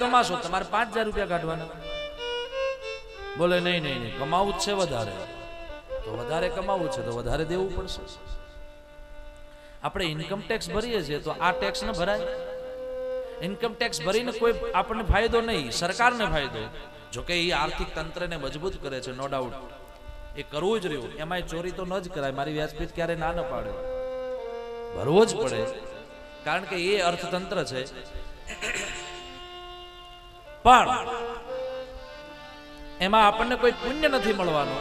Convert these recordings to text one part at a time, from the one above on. कमाशो तुम्हारे 5000 रुपया काटवाना। बोले नहीं नहीं नहीं, कमावुं छे वधारे, तो वधारे कमावुं छे तो वधारे देवुं पड़शे। आपणे इनकम टैक्स भरीए छे तो आ टैक्स न भराय। इनकम टैक्स भरीने कोई आपणे फायदो नहीं, सरकारने फायदो। जो के ई आर्थिक तंत्रने मजबूत करे छे, नो डाउट, ए करवुं ज रह्युं। एमांय चोरी तो न ज कराय, मारी व्याजपीठ क्यारे ना न पाडे, भरवो ज पड़े, कारण के ए अर्थतंत्र छे। पण एमा आपने कोई पुण्य नहीं मळवानो,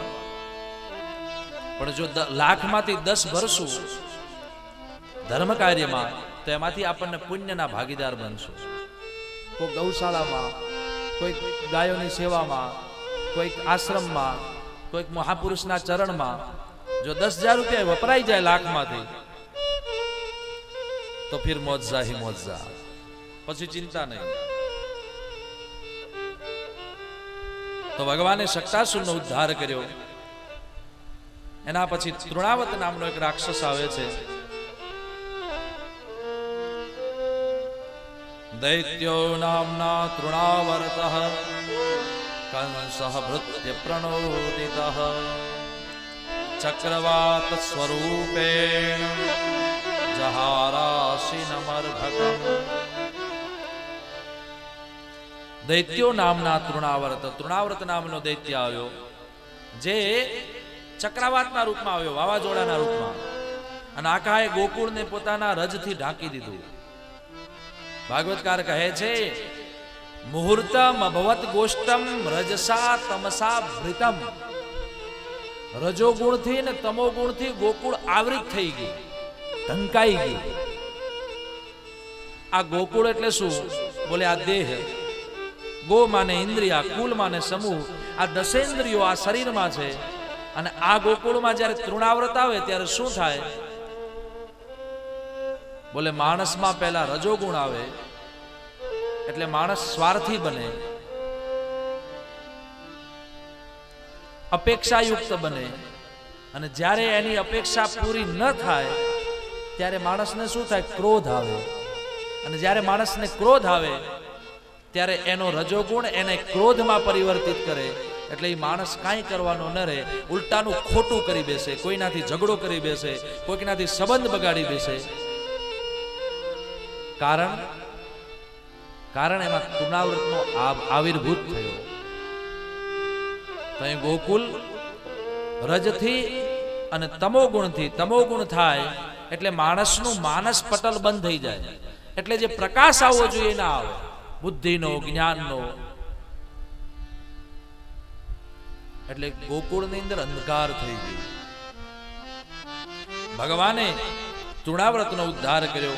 पण जो लाख मांथी 10 भरशुं धर्म कार्यमां तो एमांथी आपने पुण्यना भागीदार बनशुं। कोई गौशालामां, कोई गायोनी सेवामां, कोई आश्रममां, कोई महापुरुषना चरणमां जो 10,000 रुपया वपराई जाए लाख मांथी, तो फिर मौज ही मौज, पछी चिंता नहीं। तो भगवाने शक्तासुर नो उद्धार कर्यो। एना पछी तृणावत नामनो एक राक्षस आवे छे। दैत्यो नामना तृणावर्तः कंसः भृत्य प्रणोदितः चक्रवात स्वरूपेण जहारासिनमर्भकम्। दैत्यो नामना तृणावर्त, तृणावर्त नामनो दैत्य आव्यो, जे चक्रवातના રૂપમાં આવ્યો, વાવાઝોડાના રૂપમાં, અને આખાએ ગોકુળને પોતાના રજથી ઢાંકી દીધું। ભાગવતકાર કહે છે મુહૂર્તમ અભવત ગોષ્ટમ રજસા તમસા ભૃતમ। રજોગુણથી ને તમોગુણથી ગોકુળ આવૃત થઈ ગઈ, ઢંકાઈ ગઈ। આ ગોકુળ એટલે શું? બોલે આ દેહ, गो माने इंद्रिया, कुल माने समूह, आ दशेन्द्रियो आ शरीर में छे। अने आ गोकुल में ज्यारे तृणाव्रत आवे त्यारे शुं थाय? बोले मानस में पहला रजोगुण आवे एटले मानस स्वार्थी बने, अपेक्षायुक्त बने, अने ज्यारे एनी अपेक्षा पूरी न थाय त्यारे मानसने शुं थाय? क्रोध आवे। अने ज्यारे मानसने क्रोध आवे त्यारे एनो रजोगुण एने क्रोध में परिवर्तित करे, एटले ई माणस काई करवानो न रहे, उल्टानु खोटू करी बेसे, कोईनाथी झगड़ो करी बेसे, कोईनाथी संबंध बगाड़ी बेसे। कारण कारण एमां तृणावृतनो आविर्भूत थयो। तई गोकुल रजथी अने तमोगुणथी, तमोगुण थाय एटले माणसनुं मानस पटल बंद थई जाय, एटले जे प्रकाश आवो जोईए ना आवे, बुद्धि नो, ज्ञान नो। एटले गोकुल नी अंदर अंधकार थई गयो। भगवाने तृणाव्रत नो उद्धार कर्यो।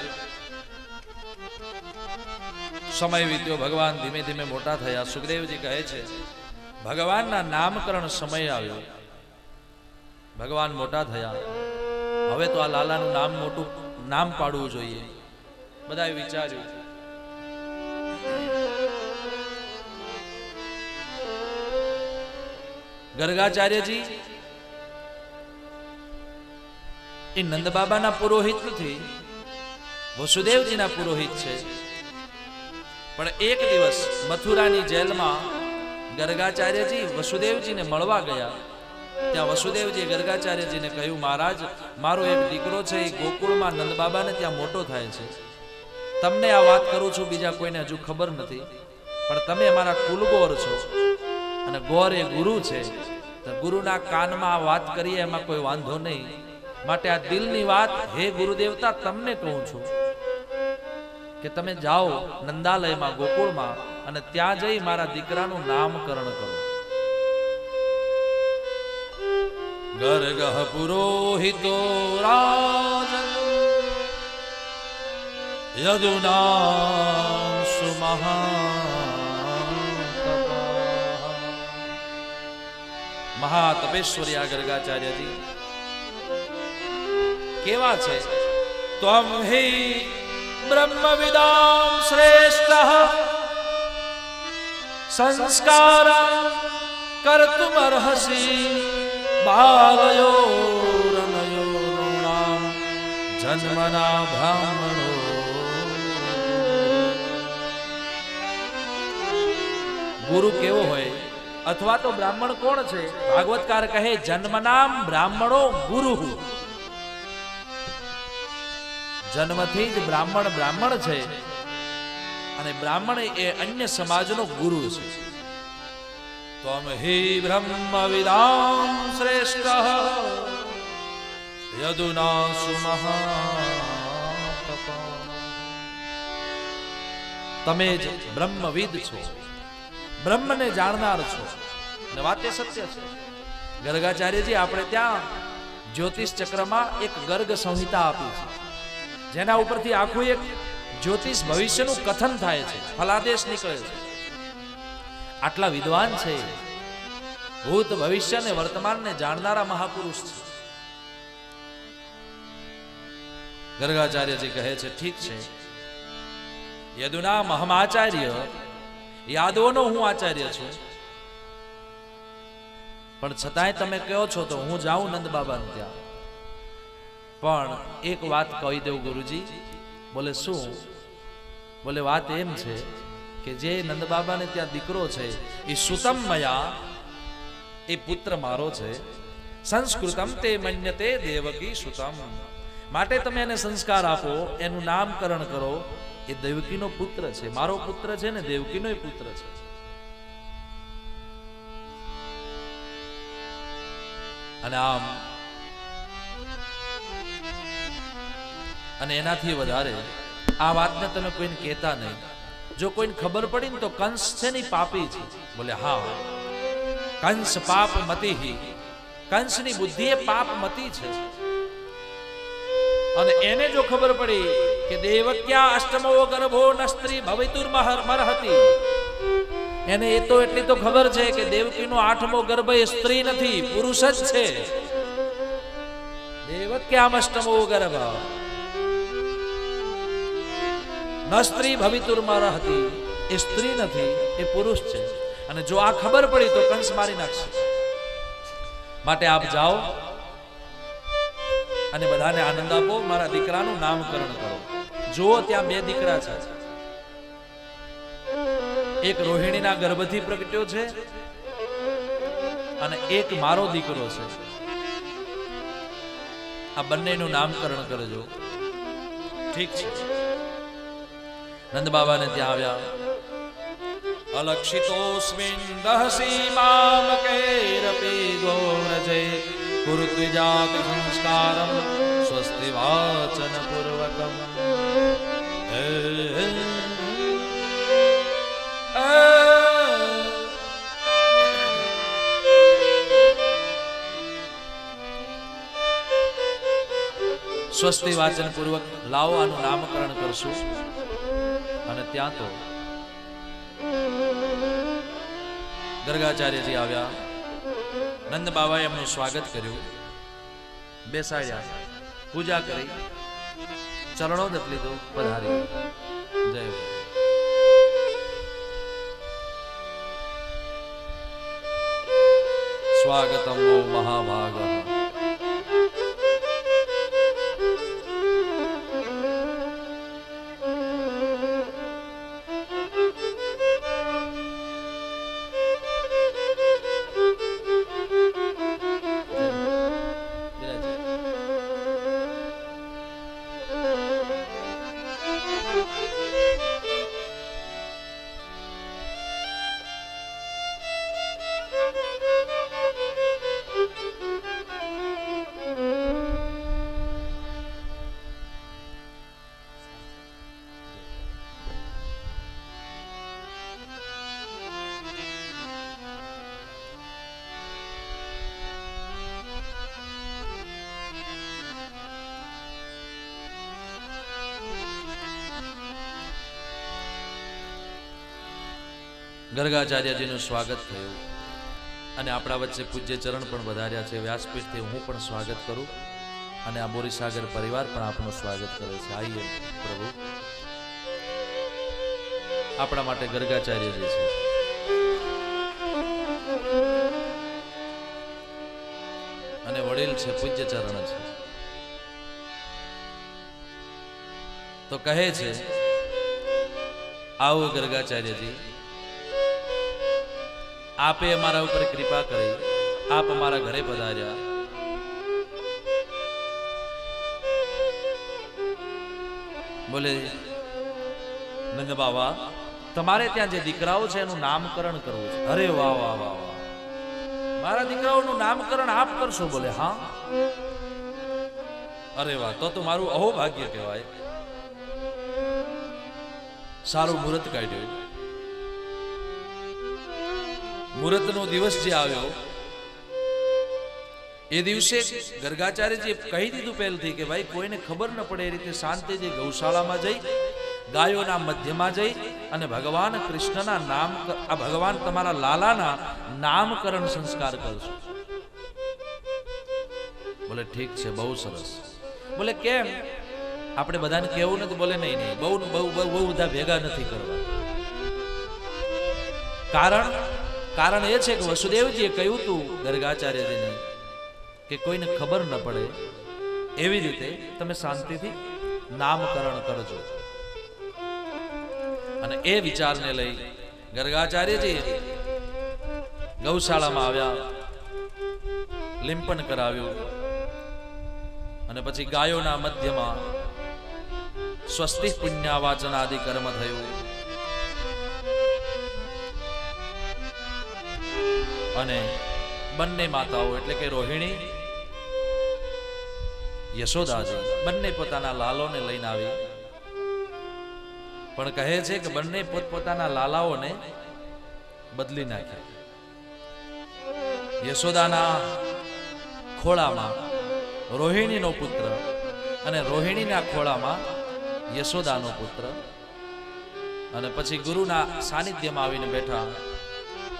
समय वीत्यो, भगवान धीमे धीमे मोटा थया। सुखदेव जी कहे छे भगवान ना नामकरण समय आव्यो, भगवान मोटा थया, हवे तो आ लाला नु नाम मोटू नाम पाडवू जोईए। बधाए विचार्यु। गर्गाचार्य जी ए नंद बाबा ना पुरोहित थी, वसुदेव जी ना पुरोहित छे। पण एक दिवस मथुरा नी जेल मां गर्गाचार्य जी वसुदेव जी ने मळवा गया। त्या वसुदेव जी गर्गाचार्य जी ने कह्यु महाराज मारो एक दीकरो छे, गोकुल मां नंद बाबा ने त्या मोटो थाय छे, तमने आ वात करू छू, बीजा कोईने हजू खबर नथी, पण तमे मारा कुलगोर छो अने गौर ए गुरु छे, तो गुरुना कानमा वात करीए एमां कोई वांधो नहीं, माटे आ दिलनी वात हे गुरुदेवता तमने कहूं छूं के तमे जाओ नंदालयमां गोकुळमां अने त्यां जई मारा दीकरानुं नामकरण करो। गर्गः पुरोहितो राजन यदुनां सुमहान्। महातपेश्वरी गर्गाचार्य जी केवा छे? त्वं हि ब्रह्मविदां श्रेष्ठः संस्कारं कर्तुमर्हसि बालयोरनयोरुणां जन्मना ब्राह्मणो। गुरु केवो होय अथवा तो ब्राह्मण कौन छे? भागवतकार कहे जन्मनाम ब्राह्मणो गुरु। जन्मथी ज ब्राह्मण ब्राह्मण छे अने ब्राह्मण ए अन्य समाजनो गुरु छे। त्वं हि ब्रह्मविदां श्रेष्ठः यदुना सुमहातपः। तमे ज ब्रह्मविद छो, ब्रह्म ने जाणनार छो ने वाते सत्य छे। गर्गाचार्य जी आपणे त्यां ज्योतिष चक्रमां एक गर्ग संहिता आपी छे जेना उपरथी आखुं एक ज्योतिष भविष्यनुं कथन थाय छे, फलादेश निकळे छे। आटला विद्वान छे, भूत भविष्य ने वर्तमान ने जाणनारा महापुरुष छे। गर्गाचार्य जी कहे छे ठीक छे, यदुना महामाचार्य यादवनो हूँ आचार्य छू, पण छतांय तमे कहो छो तो हूँ जाऊँ नंद बाबा ने त्यां। पण एक बात कही देव गुरुजी। बोले शू? बोले बात एम छे के जे नंद बाबा ने त्यां दीकरो छे ए सुतम मया, ए पुत्र मारो छे। संस्कृतम ते मन्यते देवकी सुतम। माटे तमे एने संस्कार आपो, एनु नामकरण करो। ए देवकीनो पुत्र छे, मारो पुत्र छे ने देवकीनो ए पुत्र छे। अने आम अने एनाथी वधारे आ वातने तमे कोईने कहेता नहीं। जो कोईने खबर पड़ी ने तो कंस छे ने पापी छे। बोले हाँ, कंस पाप मती ही। कंस नी बुद्धि ए पाप मती छे अने एने जो खबर पड़ी के देवक्या अष्टमो गर्भो नस्त्री भवितुर्मर्हति, एने ए तो एटली तो खबर छे के देवकीनो आठमो गर्भ ए स्त्री नथी, पुरुष ज छे। देवक्या अष्टमो गर्भ नस्त्री भवितुर्मर्हति, ए स्त्री नथी ए पुरुष छे। अने जो आ खबर पड़ी तो कंस मारी नाखशे। माटे आप जाओ अने बधाने आनंद आपो, मारा दीकरानुं नामकरण करो। जो त्यां बे दीकरा छे, एक रोहिणीना गर्भथी प्रगट्यो छे अने एक मारो दीकरो छे। आ बन्नेनुं नामकरण करजो। ठीक छे। नंद बाबा ने त्यां आव्या। अलक्षितोस्मिन् दहसी मामकैरपि गौरजे कुरुत्विजाति संस्कारं स्वस्ति वाचन पूर्वकम्। स्वस्ति वाचन पूर्वक लाओ आनु नामकरण करशु। अने त्यां तो गर्गाचार्य जी आव्या। नंद बाबाए एमनुं स्वागत कर्युं, बेसाड्या, पूजा करी, चरणोदक लीधो, पधारी। जय हो। स्वागतम वो महाभाग। गर्गाचार्य जी नु स्वागत थयुं अने आपणा वच्चे पूज्य चरण पण वधार्या छे। व्यासपीठथी हुं पण स्वागत करूं अने आ बोरीसागर परिवार पण आपनुं स्वागत करे छे। आइए प्रभु, आपणा माटे गर्गाचार्य जी छे। अने वडील छे, पूज्य चरण छे। तो कहे छे आओ गर्गाचार्य जी, आपे अमारा ऊपर कृपा करी, आप अमारा घरे पधार्या। बोले नंद बाबा, तमारे त्यां जे दीकराओ छे एनु नामकरण करवू छे। अरे वाह वाह वाह वाह, मारा दीकराओनु नामकरण आप करशो? बोले हाँ। अरे वाह, तो मारू अहोभाग्य कहवाय। सारू मुहूर्त काढ्यो। मुहूर्त नो दिवस जे आव्यो ए दिवसे गर्गाचार्य जी कही दीधुं पहेलथी के भाई कोईने खबर न पड़े ए रीते शांति जी गौशालामां जई, गायोना मध्यमां जई अने भगवान कृष्णना नाम, आ भगवान तमारा लालाना नामकरण संस्कार करशो। बोले ठीक छे, बहु सरस। बोले केम आपणे बधाने कहेवुं नथी? बोले नहीं नहीं, बहु बहु बहु बधा भेगा नथी करवा। कारण कारण ये छे कि वसुदेवजीए कह्युं तुं गर्गाचार्यजीने के कोईने खबर न पड़े एवी रीते तमे शांतिथी नामकरण करजो। अने ए विचारने लई गर्गाचार्यजी गौशालामां आव्या, लिंपन कराव्युं अने पछी गायोना मध्यमां स्वस्ति पुण्यावाचन आदि कर्म थयुं। अने बन्ने माताओं एटले के रोहिणी यशोदाजी बन्ने पोताना लालोने लईने आवी, पण कहे छे के बन्ने पोतपोताना लालाओने बदली नाख्या। यशोदाना खोळामां रोहिणीनो पुत्र अने रोहिणीना खोळामां यशोदानो पुत्र। अने पछी गुरुना सानिध्यमां आवीने बेठा।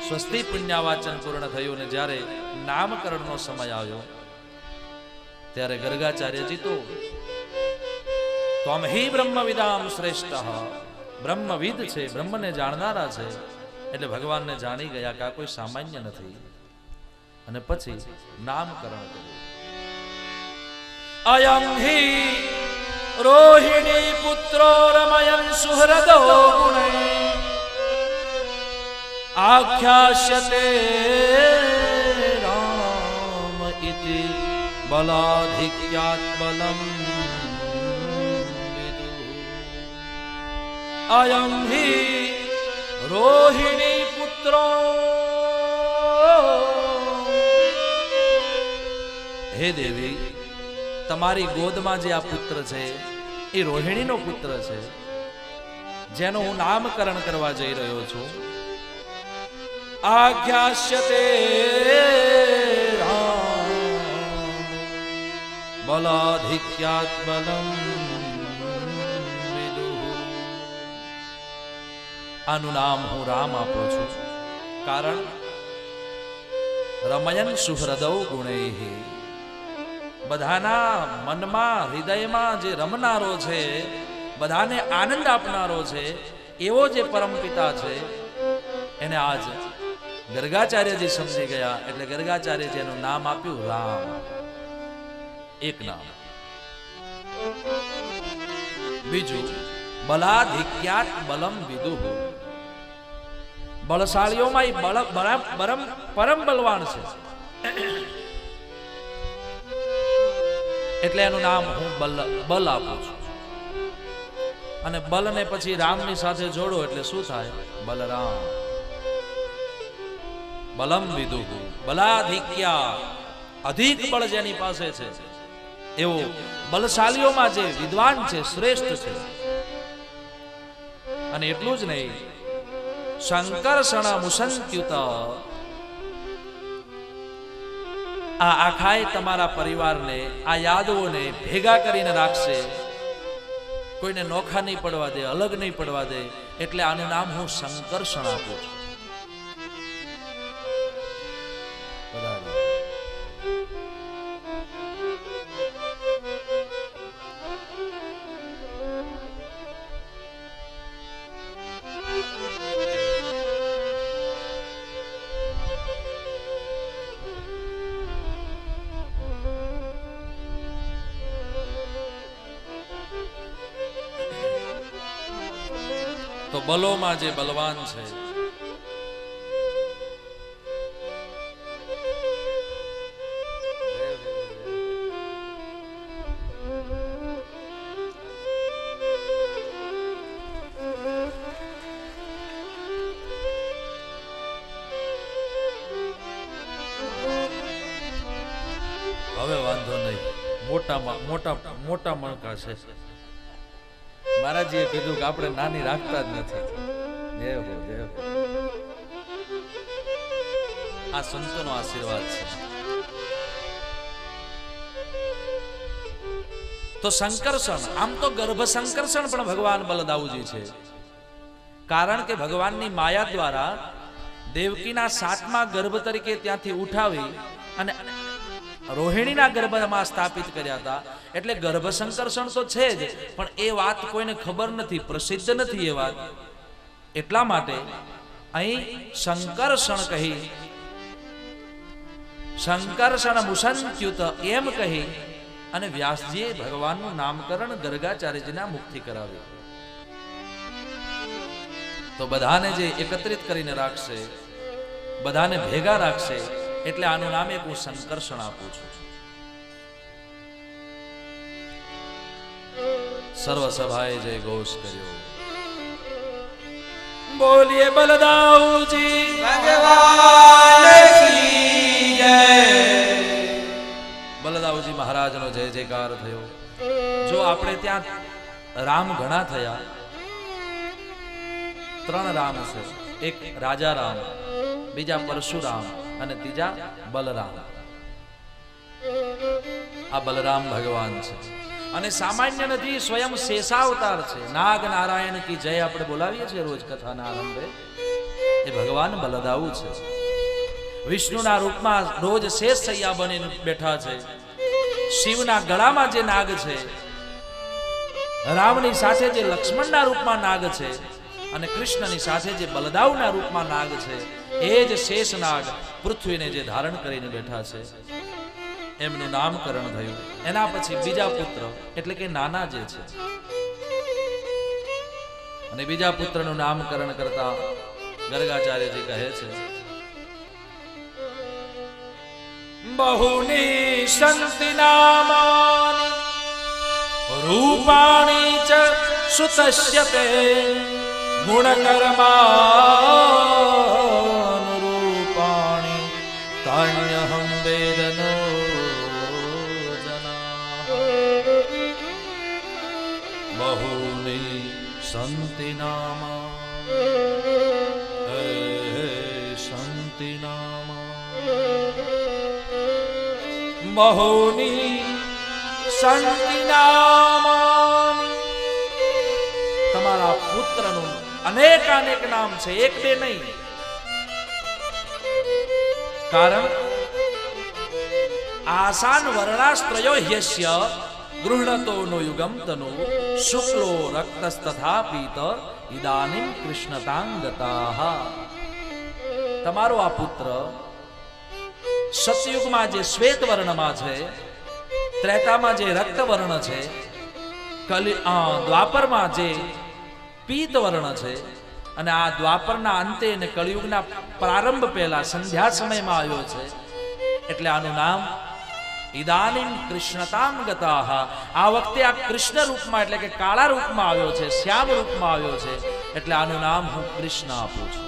स्वस्ति पुण्यावाचन पूर्ण थयुं ने ज्यारे नामकरणनो समय आव्यो त्यारे गर्गाचार्यजी तो त्वं हि ब्रह्मविदां श्रेष्ठः, ब्रह्मविद छे, ब्रह्मने जाणनारा छे, एटले भगवानने जाणी गया का कोई सामान्य नथी। अने पछी नामकरण कर्युं। अयं हि रोहिणी पुत्रो रमयन् सुहृदो गुणैः आख्यास्यते राम इति बलाधिक्यात्बलं विदुः। अयं हि रोहिणी पुत्रो, हे देवी तमारी गोदमां जे आ पुत्र छे ए रोहिणीनो पुत्र छे जेनो हूँ नामकरण करवा जई रह्यो छुं। आख्यास्यते राम बलाधिक्यात्बलं विदुः। आनु नाम हूँ राम आपो छुं, कारण रमयन् सुहृदौ गुणैः, बधाना मनमा हृदयमां जे रमनारो छे, बधाने आनंद आपनारो छे, एवो जे परमपिता छे एने आज गर्गाचार्य जी समझी गया। एटले गर्गाचार्य जी नु नाम आप्यु राम, एक नाम। बीजु बलाधिक्यात बलम विदुः, बलशाळीओमां परम बलवान छे एटले एनु नाम हूँ बल आपुं छुं। अने बल ने पछी रामनी साथे जोड़ो एटले शुं थाय? बलराम बलम विदुः, बलाधिक्या अधिक बल जेनी पासे छे एवो बलशालीओमां जे विद्वान छे, श्रेष्ठ छे। अने एटलुं ज नहीं, संकर्षण मुसंत्युत, आ आखाए तमारा परिवार ने, आ यादों ने भेगा करीने राखशे, कोईने नोखा नहीं पड़वा दे, अलग नहीं पड़वा दे, एटले आनुं नाम हूँ संकर्षण आपुं छुं। तो बलोमां जे बलवान छे मोटा मणका छे। महाराजीए कीधुं के आपणे नानी राखता ज नथी। जय हो, जय हो। आ संतोनो आशीर्वाद छे। तो संकर्षण आम तो गर्भ संकर्षण पण भगवान बलदाऊ जी छे, कारण के भगवान नी माया द्वारा देवकी ना सातमा गर्भ तरीके त्यांथी उठावी अने रोहिणी ना गर्भ में स्थापित कर्या हता। एटले गर्भ संकर्षण तो छे ज, पण ए वात कोईने खबर नथी, प्रसिद्ध नथी ए वात। एटला माटे अहीं संकर्षण कही, संकर्षण मुसंत्युत एम कही अने व्यासजीए भगवाननुं नामकरण गर्गाचार्यजीना मुखथी कराव्युं। तो बधाने जे एकत्रित करीने राखशे, बधाने भेगा राखशे, एटले आनुं नाम एक हुं संकर्षण आपुं छुं। सर्व सभाए जय घोष कर्यो, बोलिए बलदाऊजी भगवान की जय। बलदाऊजी महाराज नो जय जयकार थयो। जो आपणे त्यां राम घणा थया, त्रण राम छे, एक राजा राम, बीजा परशुराम अने तीजा बलराम। आ बलराम भगवान छे अने सामान्य नथी, स्वयं शेषावतार छे। नाग नारायण की जय आपणे बोलावीए छे रोज कथाना आरंभे। ए भगवान बलदाऊ छे, विष्णुना रूपमां रोज शेष सैया बनीने बैठा छे। शिवना गळामां जे नाग छे, रावणी साथे जे लक्ष्मणना रूपमां नाग छे अने कृष्णनी साथे जे बलदाऊना रूपमां नाग छे, ए ज शेष नाग पृथ्वीने जे धारण करीने बैठा छे, एमनुं नामकरण थयुं। एना पछी बीजा पुत्र एटले के नाना जे छे अने बीजा पुत्रनुं नामकरण करता गर्गाचार्यजी कहे छे, बहुनी संति नामानि रूपाणि च सुतस्य ते गुणकर्मानुरूपाणि तान्यहं वेदनो जनाः। बहुनी संति नामानि, संति नामानि, बहुनी संति नामानि। तमारा पुत्रनुं अनेकानेक नाम छे, एक बे नहीं। कारण आसान वर्णास्त्रयो ह्यस्य गृह्णतो नो युगम तनु शुक्लो रक्तस्तथा पीत इदानीं कृष्णतांगताः। तमारो आ पुत्र सतयुग में जे श्वेत वर्ण में छे, त्रेता में जे रक्त वर्ण छे, द्वापर में जे पीत वर्ण छे अने आ द्वापरना अंते ने कलियुगना प्रारंभ पहला संध्या समय में आव्यो छे। एटले आनुं नाम इदानीं कृष्णतां गताः। आ वखते आ कृष्ण रूप में एटले के काळा रूप में आव्यो छे, श्याम रूप में आव्यो छे, एटले आनुं नाम हुं कृष्ण आपुं छुं।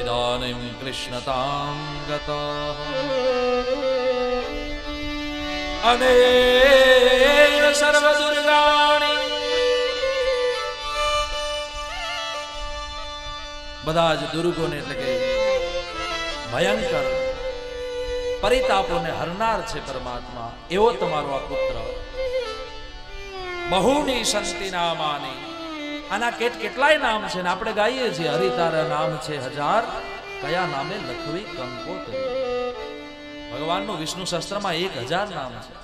इदानीं कृष्णतां गताः अनेन सर्वदुर्गाणि। बधा ज दुर्गोने एटले के भयंकर परितापोने हरनार छे परमात्मा, एवो तमारो आ पुत्र। बहुनी संति नामानि, आना केटलाय नाम छे ने आपणे गाईए छीए। हरि तारा नाम छे हजार, कया नामे लखवी कंकोतरी। भगवान नु विष्णु शास्त्र में 1000 नाम छे।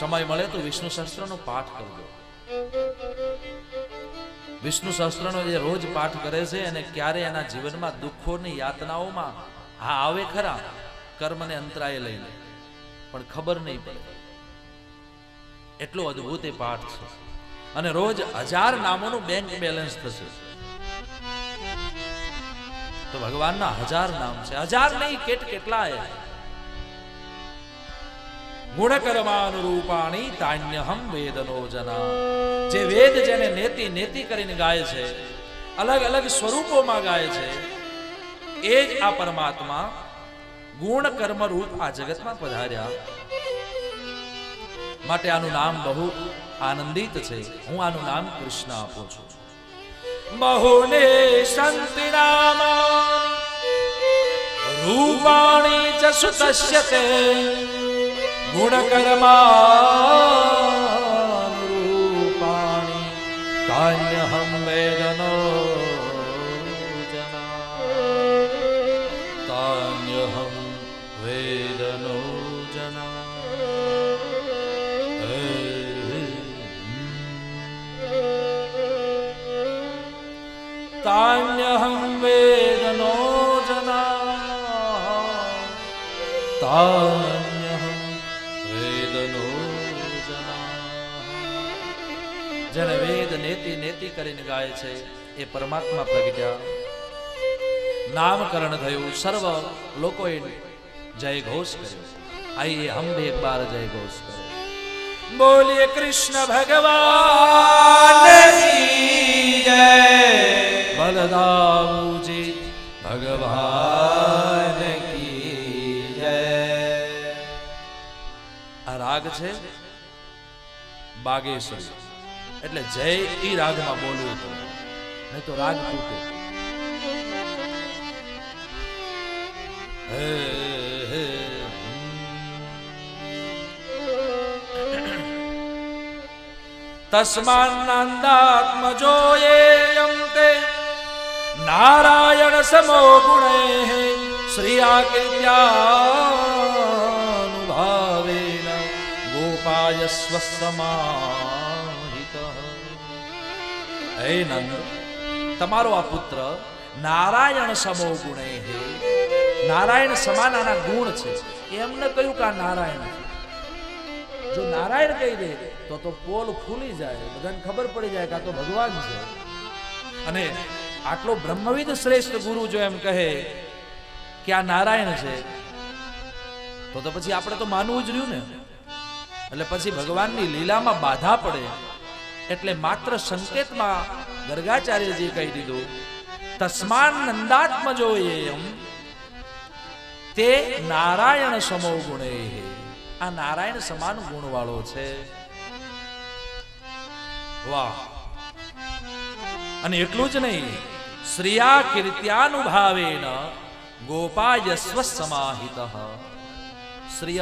समय मळे तो विष्णु शास्त्र नो पाठ करजो। विष्णु शास्त्र नो जे रोज पाठ करे छे अने क्यारे एना जीवन में दुखों ने यातनाओं में आ आवे खरा, कर्म ने अंतराय लई ले, पण खबर नहीं पड़े। एटलो अद्भुत ए पाठ छे अने रोज 1000 नामोनुं बैंक बेलेंस थशे। तो भगवानना 1000 नाम छे, 1000 नहीं केटलाय। गुणकर्मानुरूपाणि तान्यहं वेदनो जना। जे वेद जेने नेति नेति करीने गाय छे, अलग अलग स्वरूपोमां गाय छे, ए ज आ परमात्मा गुण कर्म रूप आ जगत में पधार्या। माटे आनु नाम बहु आनंदित छे। हूँ आनु नाम कृष्ण आपू छू। महोने संति नामानि रूपाणि च सुदश्यते गुण कर्माणि रूपाणि तान्यहं वेदनो जना तान्यहं वेदनो जना। तान्यहं वेदनो जना तान्यहं वेदनो जना। जने वेद नेति नेति करीने गाय छे ए परमात्मा प्रगट्या। नामकरण थयुं, सर्व लोकोए जय घोष कर्यो। आइए हम भी एक बार जय घोष करें। बोलिए कृष्ण भगवान की जय, बलदाऊ जी भगवान की जय। आ राग छे बागेश्वरी, એટલે જય ઈ રાગમાં બોલવું પડે, નહીં તો રાગ તૂટે। હે હે તસ્માન નાંદાત્મ જોયેયમ તે नारायण समो गुणैः श्रियाकृत्यानुभावेन गोपाय स्वसमाहितः। हे नंद, तमारो आ पुत्र नारायण समो गुणैः, नारायण समान आना गुण छे। एमने कह्युं के नारायण छे। जो नारायण कही दे तो पोल फूली जाए, बधाने खबर पड़ी जाए का तो भगवान छे। अने आटलो ब्रह्मविद श्रेष्ठ गुरु जो एम कहे कि आ नारायण छे तो पछी आपणे तो मानवुं ज रह्युं ने। एटले पछी भगवाननी लीलामां बाधा पड़े। एटले मात्र संकेतमां गर्गाचार्यजीए कही दीधुं तस्मान् नन्दात्मजोऽयं ते नारायण समो गुणैः। आ नारायण समान गुणवाळो छे। वाह। एटलू ज नहीं, श्रिया कीर्त्यानुभावेन गोपाय स्वसमाहितः। श्रिय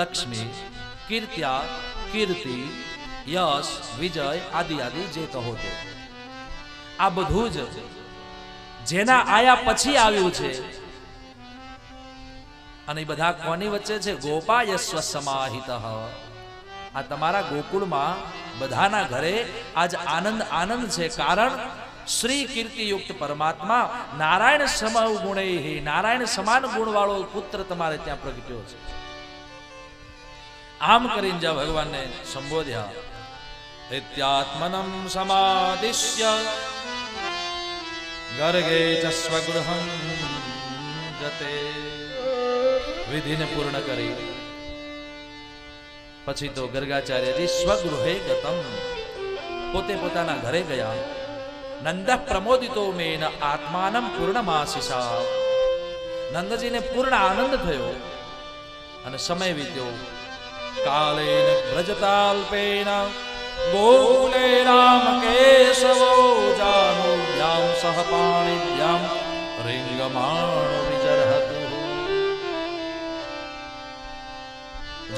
लक्ष्मी, कीर्त्या कीर्ति, यश विजय आदि आदि जे कहो ते आ बधुं ज जेना आया पछी आव्युं छे। अने बधा कोनी वच्चे छे? गोपाय स्वसमाहितः। आ तमारा गोकुल मां बधाना घरे आज आनंद आनंद छे, कारण श्री कीर्ति युक्त परमात्मा नारायण समो गुणैः, नारायण समान गुणवाळो पुत्र तमारे त्यां प्रगट्यो छे। आम करीने ज्या भगवानने संबोध्या इत्यात्मनं समादिश्य गर्गे च स्वगृहं गते। विधिने पूर्ण करी पछी तो गर्गाचार्यजी स्वगृहे गतम, पोते पोताना घरे गया। नंदः प्रमोदितो मेन आत्मानं पूर्णमाशिषा। नंदजी ने पूर्ण आनंद थयो अने समय बीत्यो। कालेन ब्रजताल्पेन गोकुले रामकेशवो जानोभ्यां सह पाणिभ्यां रिङ्गमाणो विजरहतु।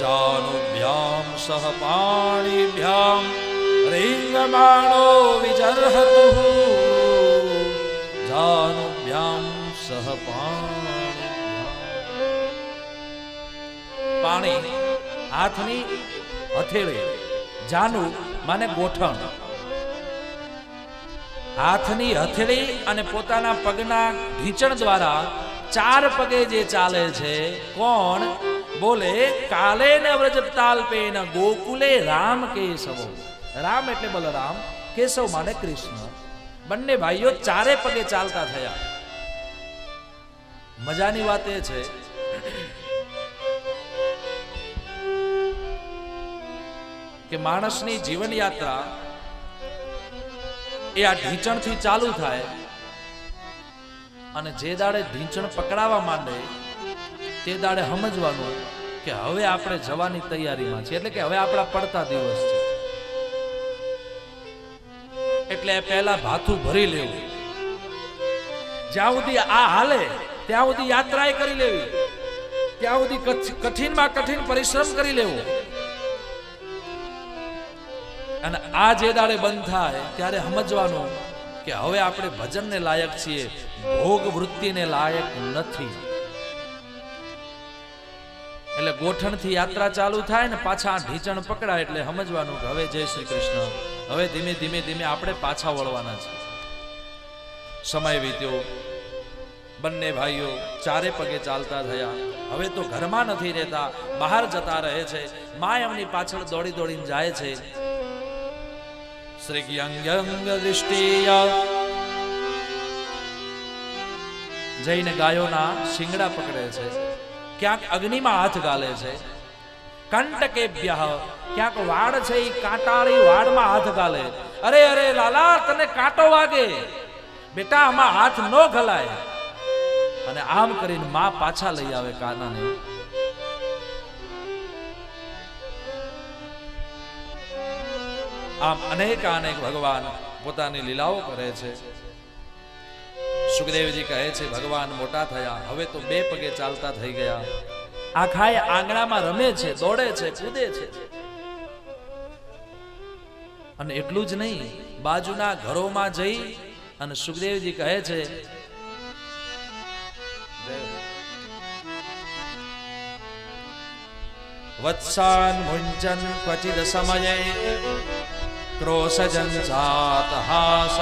जानुभ्यां सह पाणिभ्यां रिंगमाणो विजर्हतुः। जानुभ्यां सह पाणिभ्यां। पाणी हाथनी हथेळे, जानु माने गोठण। हाथनी हथेळी अने पोताना पगना ढींचण द्वारा चार पगे जे चाले छे कोण? बोले काले न व्रजताल्पे न गोकुले राम केशव। राम एटले बलराम, केशव माने कृष्ण। बन्ने भाईओ चारे पगे चालता थया। मजानी वात ए छे के मानसनी जीवन यात्रा ए आ ढींचणथी चालू थाय। અને જે દાડે ઢીંચણ પકડાવા માંડે તે દાડે સમજવાનું કે હવે આપણે જવાની તૈયારીમાં છીએ, એટલે કે હવે આપણા પડતા દિવસ છે. એટલે પહેલા ભાથું ભરી લેવું, જ્યાં સુધી આ હાલે ત્યાં સુધી યાત્રા કરી લેવી, ત્યાં સુધી કઠિનમાં કઠિન પરિશ્રમ કરી લેવો. અને આ જે દાડે બંધ થાય ત્યારે સમજવાનું કે હવે આપણે ભજનને લાયક છીએ, ભોગ વૃત્તિને લાયક નથી. એટલે ગોઠણથી યાત્રા ચાલુ થાય ને પાછા ઢીંચણ પકડાય એટલે સમજવાનું કે હવે જય શ્રી કૃષ્ણ, હવે ધીમે ધીમે ધીમે આપણે પાછા વળવાના છે. સમય વીત્યો, બંને ભાઈઓ ચારે પગે ચાલતા થયા. હવે તો ઘરમાં નથી રહેતા, બહાર જતા રહે છે. મા એમની પાછળ દોડી દોડીને જાય છે. જઈને ગાયોના શિંગડા પકડે છે, ક્યાંક અગ્નિમાં હાથ ગાલે છે. કંટકે બ્યાહ, ક્યાંક વાડ છે એ કાંટાળી વાડમાં હાથ ગાલે. અરે અરે લાલા, તને કાંટો વાગે બેટા, આમાં હાથ ન ઘલાય. અને આમ કરીને મા પાછા લઈ આવે કાનાને. આમ અનેક અનેક ભગવાન પોતાની લીલાઓ કરે છે. સુખદેવજી કહે છે ભગવાન મોટા થયા, હવે તો બે પગે ચાલતા થઈ ગયા. આખા આંગણામાં રમે છે, દોડે છે, કૂદે છે. અને એટલું જ નહીં, બાજુના ઘરોમાં જઈ અને સુખદેવજી કહે છે વત્સાન મુંચન ક્વચિદ સમયે ક્રોશજન જાત હાસ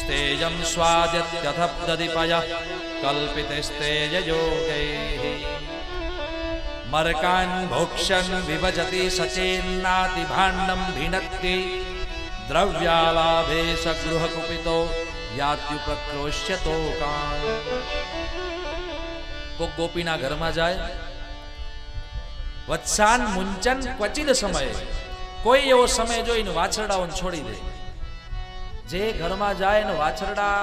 સ્તેજમ સ્વાદ્યથપ્દદીપય કલ્પિતસ્તેજયોગૈ મરકાન ભોક્ષ્યન વિભજતિ સચેન્નાતિ ભાંડમ ભિનક્તિ દ્રવ્યાલાભે સગૃહકુપિતો યાત્યુપક્રોશ્યતો કાન. કોક ગોપીના ઘરમાં જાય, વત્સાન મુંચન ક્વચિદ સમયે, કોઈ એવો સમય જોઈને વાછરડાઓને છોડી દે. જે ઘરમાં જાય ને વાછરડા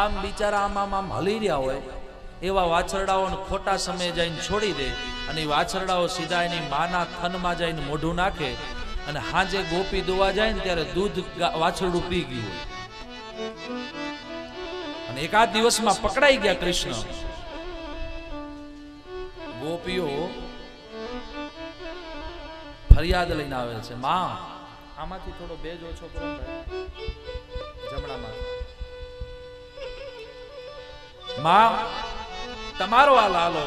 આમ બિચારા આમ આમ હલી રહ્યા હોય એવા વાછરડાઓને ખોટા સમયે જઈને છોડી દે. અને એ વાછરડાઓ સીધા એની માના થનમાં જઈને મોઢું નાખે. અને હાજે ગોપી દોવા જાય ને ત્યારે દૂધ વાછરડું પી ગયું હોય. અને એકાદ દિવસમાં પકડાઈ ગયા કૃષ્ણ. ગોપીઓ ફરિયાદ લઈને આવે છે, માં આમાંથી થોડો બેજ ઓછો કરો જમણામાં. માં તમારો આ લાલો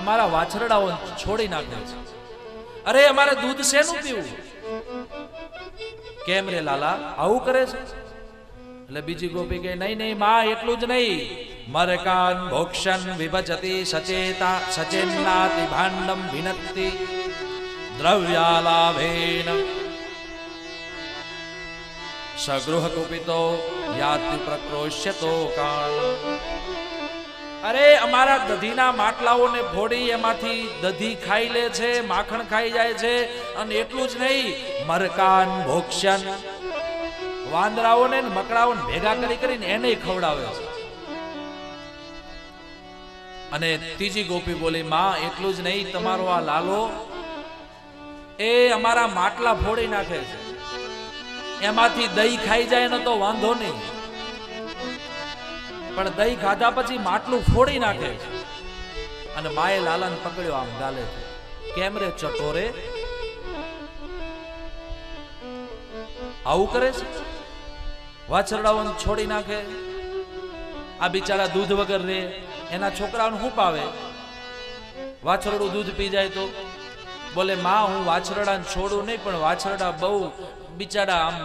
અમારા વાછરડાઓ છોડી નાખ્યો છે. અરે અમારે દૂધ શેનું પીવું? કેમ રે લાલા આવું કરે છે? એટલે બીજી ગોપી કે નહીં નહીં માં, એટલું જ નહીં, મરકાન ભોક્ષન વિભજતિ સચેતા સચેન્નાતિ ભાંડમ વિનત્તિ દ્રવ્યાલાભેન સગૃહ કુપિતો યાતિ પ્રક્રોશ્યતો કાન. અરે અમારા દધીના માટલાઓને ફોડી એમાંથી દધી ખાઈ લે છે, માખણ ખાઈ જાય છે. અને એટલું જ નહીં, મરકાન ભોક્ષન વાંદરાઓને મકડાઓને ભેગા કરી કરીને એને ખવડાવે છે. અને ત્રીજી ગોપી બોલી, માં એટલું જ નહીં, તમારો આ લાલો એ અમારા માટલા ફોડી નાખે છે, એમાંથી દહીં ખાઈ જાય ને તો વાંધો નહીં, પણ દહીં ખાધા પછી માટલું ફોડી નાખે છે. અને માએ લાલાને પકડ્યો, આમ ગાલે છે, કેમ રે ચટોરે આવું કરે છે? વાછરડાઓને છોડી નાખે, આ બિચારા દૂધ વગર રે, એના છોકરાઓને હું પાવે? વાછરડું દૂધ પી જાય તો? બોલે માં હું વાછરડાને છોડું નહીં, પણ વાછરડા બહુ બિચારા આમ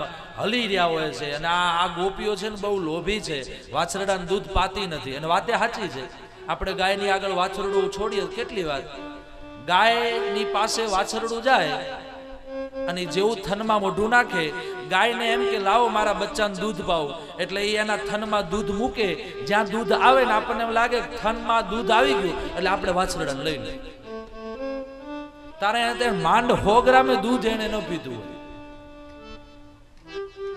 હલી રહ્યા હોય છે. અને આ ગોપીઓ છે ને બહુ લોભી છે, વાછરડાને દૂધ પાતી નથી. અને વાતે સાચી છે, આપણે ગાયની આગળ વાછરડું છોડીએ કેટલી વાર, ગાયની પાસે વાછરડું જાય અને જેવું થનમાં મોઢું નાખે, ગાયને એમ કે લાવો મારા બચ્ચાને દૂધ પાવો, એટલે એ એના થનમાં દૂધ મૂકે. જ્યાં દૂધ આવે ને આપણને એમ લાગે થનમાં દૂધ આવી ગયું, એટલે આપણે વાછરડાને લઈ લઈએ. તારે માંડ 100 ગ્રામે દૂધ એને ન પીધું હોય.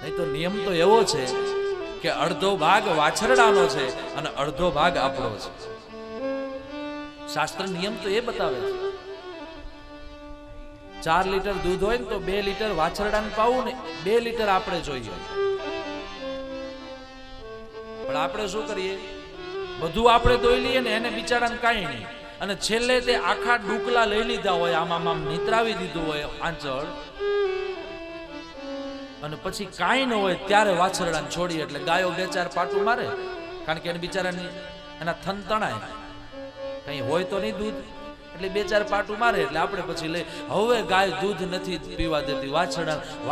નહીં તો નિયમ તો એવો છે કે અડધો ભાગ વાછરડાનો છે અને અડધો ભાગ આપણો છે. શાસ્ત્ર નિયમ તો એ બતાવે છે 4 લીટર દૂધ હોય ને તો 2 લીટર વાછરડાને પાવું ને 2 લીટર આપણે જોઈએ. પણ આપણે શું કરીએ, બધું આપણે દોઈ લઈએ ને એને બિચારાને કાંઈ નહીં, અને છેલ્લે તે આખા ડુકલા લઈ લીધા હોય, આમાં આમ નીતરાવી દીધું હોય આંચળ, અને પછી કાંઈ ન હોય ત્યારે વાછરડાને છોડી, એટલે ગાયો બે ચાર પાટું મારે, કારણ કે એને બિચારાની એના થન તણાય, કંઈ હોય તો નહીં દૂધ, એટલે બે ચાર પાટું મારે, એટલે આપણે પછી લઈ, હવે ગાય દૂધ નથી પીવા દેતી,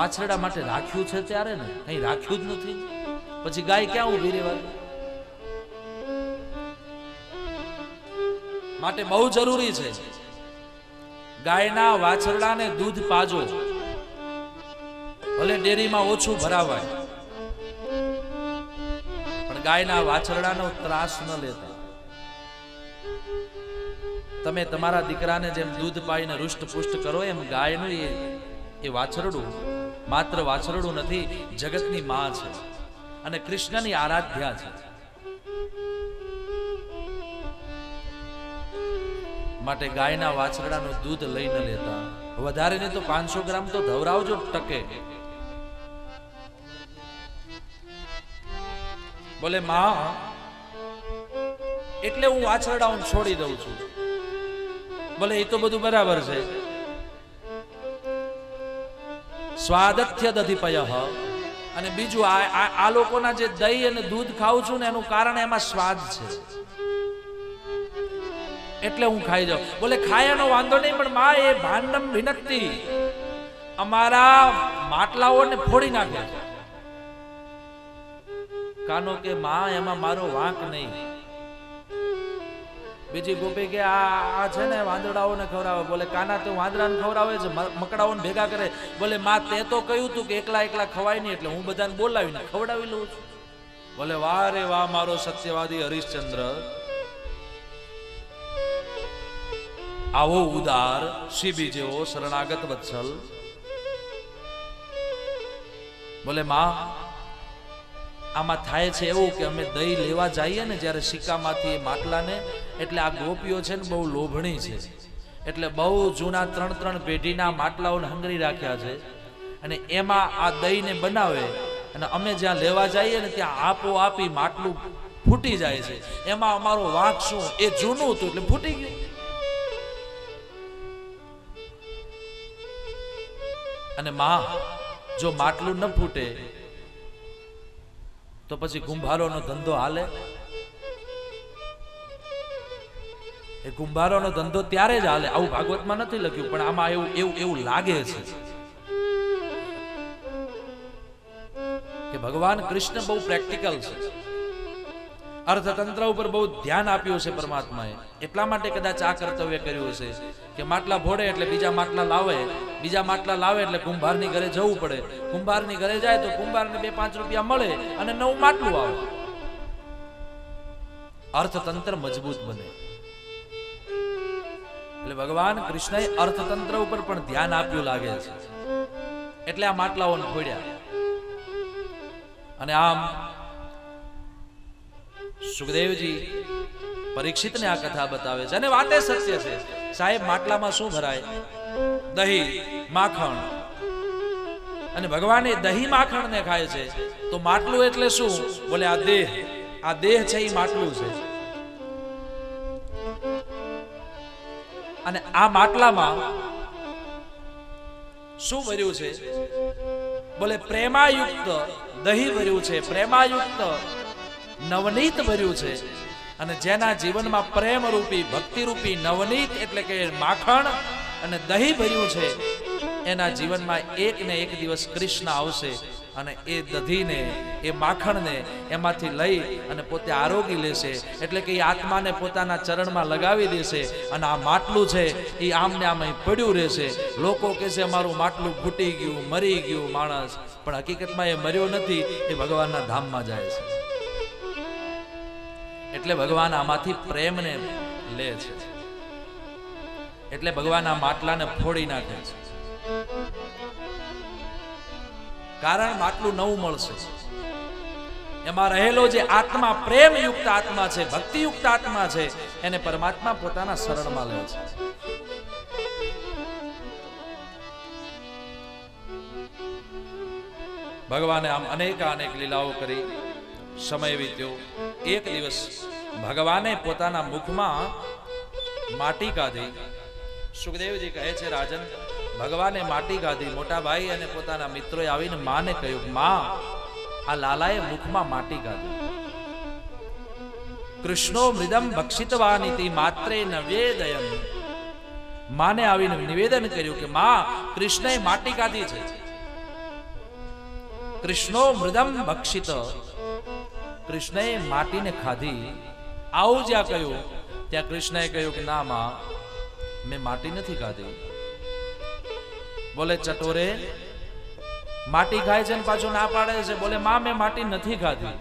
વાછરડા માટે રાખ્યું છે ત્યારે ને કંઈ રાખ્યું જ નથી, પછી ગાય ક્યાં ઊભી રહેવા? માટે બહુ જરૂરી છે ગાયના વાછરડાને દૂધ પાજો, ભલે ડેરીમાં ઓછું ભરાવાય પણ ગાયના વાછરડાનો ત્રાસ ન લેતા. તમે તમારા દીકરાને જેમ દૂધ પાઈને રુષ્ટપુષ્ટ કરો એમ ગાયનું એ વાછરડું માત્ર વાછરડું નથી, જગતની માં છે અને કૃષ્ણની આરાધ્યા છે. માટે ગાયના વાછરડાનું દૂધ લઈ ન લેતા, વધારે ને તો 500 ગ્રામ તો ધવરાવજો, ટકે. બોલે માં, એટલે હું વાછરડાઓને છોડી દઉં છું. બોલે એ તો બધું બરાબર છે. સ્વાદથ્ય દધિપયઃ, અને બીજું આ લોકોના જે દહીં અને દૂધ ખાઉં છું ને એનું કારણ એમાં સ્વાદ છે, એટલે હું ખાઈ જાઉં. બોલે ખાયાનો વાંધો નહીં, પણ માં એ ભાંડમ વિનતી અમારા માટલાઓને ફોડી નાખે. કાનો કે માં એમાં મારો વાંક નહીં. બીજી ગોપી કે આ છે ને વાંદડાઓને ખવડાવે. બોલે કાના તો વાંદડાને ખવડાવે છે, મકડાઓને ભેગા કરે. બોલે માં તે તો કહ્યું તું કે એકલા એકલા ખવાય નહીં, એટલે હું બધાને બોલાવીને ખવડાવી લઉં છું. બોલે વાહ રે વાહ, મારો સત્યવાદી હરિશ્ચંદ્ર आवो उदार शिबी जेवो शरणागत वत्सल. बोले मां, आमा थाय छे एवुं के अमे दही लेवा जाईए ने ज्यारे शिक्कामांथी માટલાને, એટલે આ ગોપીઓ છે ને બહુ લોભણી છે, એટલે બહુ જૂના 3-3 પેઢીના માટલાઓને હંગરી રાખ્યા છે, અને એમાં આ દહીંને બનાવે, અને અમે જ્યાં લેવા જઈએ ને ત્યાં આપોઆપી માટલું ફૂટી જાય છે. એમાં અમારો વાંક શું? એ જૂનું હતું એટલે ફૂટી ગયું. અને માં, જો માટલું ન ફૂટે તો પછી કુંભારોનો ધંધો હાલે? એ કુંભારોનો ધંધો ત્યારે જ હાલે. આવું ભાગવતમાં નથી લખ્યું, પણ આમાં એવું લાગે છે કે ભગવાન કૃષ્ણ બહુ પ્રેક્ટિકલ છે, અર્થતંત્ર ઉપર બહુ ધ્યાન આપ્યું છે પરમાત્માએ, એટલા માટે કદાચ આ કર્તવ્ય કર્યું હશે કે માટલા ભોળે એટલે બીજા માટલા લાવે એટલે કુંભારની ઘરે જવું પડે, કુંભારની ઘરે જાય તો કુંભારને 2-5 રૂપિયા મળે અને નવું માટલું આવે. અર્થતંત્ર મજબૂત બને. એટલે ભગવાન કૃષ્ણએ અર્થતંત્ર ઉપર પણ ધ્યાન આપ્યું લાગે છે, એટલે આ માટલાઓને ખોડ્યા. અને આમ સુખદેવજી પરીક્ષિતને આ કથા બતાવે છે, અને વાતે સત્ય છે સાહેબ. માટલામાં શું ભરાય? દહીં, માખણ, અને ભગવાન એ દહીં માખણને ખાય છે. તો માટલું એટલે શું? બોલે આ દેહ છે એ માટલું છે, અને આ માટલામાં શું ભર્યું છે? બોલે પ્રેમાયુક્ત દહીં ભર્યું છે, પ્રેમાયુક્ત નવનીત ભર્યું છે, અને જેના જીવનમાં પ્રેમ રૂપી ભક્તિ રૂપી નવનીત એટલે કે માખણ અને દહીં ભર્યું છે, એના જીવનમાં એક ને એક દિવસ કૃષ્ણ આવશે અને એ દહીંને એ માખણને એમાંથી લઈ અને પોતે આરોગી લેશે, એટલે કે એ આત્માને પોતાના ચરણમાં લગાવી દેશે. અને આ માટલું છે એ આમને આમ પડ્યું રહેશે. લોકો કહેશે અમારું માટલું ફૂટી ગયું, મરી ગયું માણસ, પણ હકીકતમાં એ મર્યો નથી, એ ભગવાનના ધામમાં જાય છે. એટલે ભગવાન આમાંથી પ્રેમને લે છે, એટલે ભગવાન આ માટલાને ફોડી નાખે છે, કારણ માટલું નવું મળશે. એમાં રહેલો જે આત્મા પ્રેમ યુક્ત આત્મા છે, ભક્તિ યુક્ત આત્મા છે, એને પરમાત્મા પોતાના શરણમાં લે છે. ભગવાને આમ અનેકાનેક લીલાઓ કરી, સમય વીત્યો. એક દિવસ ભગવાને પોતાના મુખમાં માટી કાઢી. સુખદેવજી કહે છે, રાજન, ભગવાને માટી કાઢી. મોટા ભાઈ અને પોતાના મિત્રોએ આવીને માને કહ્યું, માં, આ લાલાએ મુખમાં માટી કાઢી. કૃષ્ણો મૃદમ ભક્ષિતવાનિતિ માત્રે નવેદયમ. માને આવીને નિવેદન કર્યું કે માં, કૃષ્ણએ માટી કાઢી છે. કૃષ્ણો મૃદમ ભક્ષિત, કૃષ્ણએ માટીને ખાધી. આવું જ્યાં કહ્યું ત્યાં કૃષ્ણએ કહ્યું કે ના માં, मैं माटी नहीं खाधी. बोले चटोरे माटी खाए छे ने पाछो ना पाड़े छे. बोले मां, मैं माटी नहीं खाधी.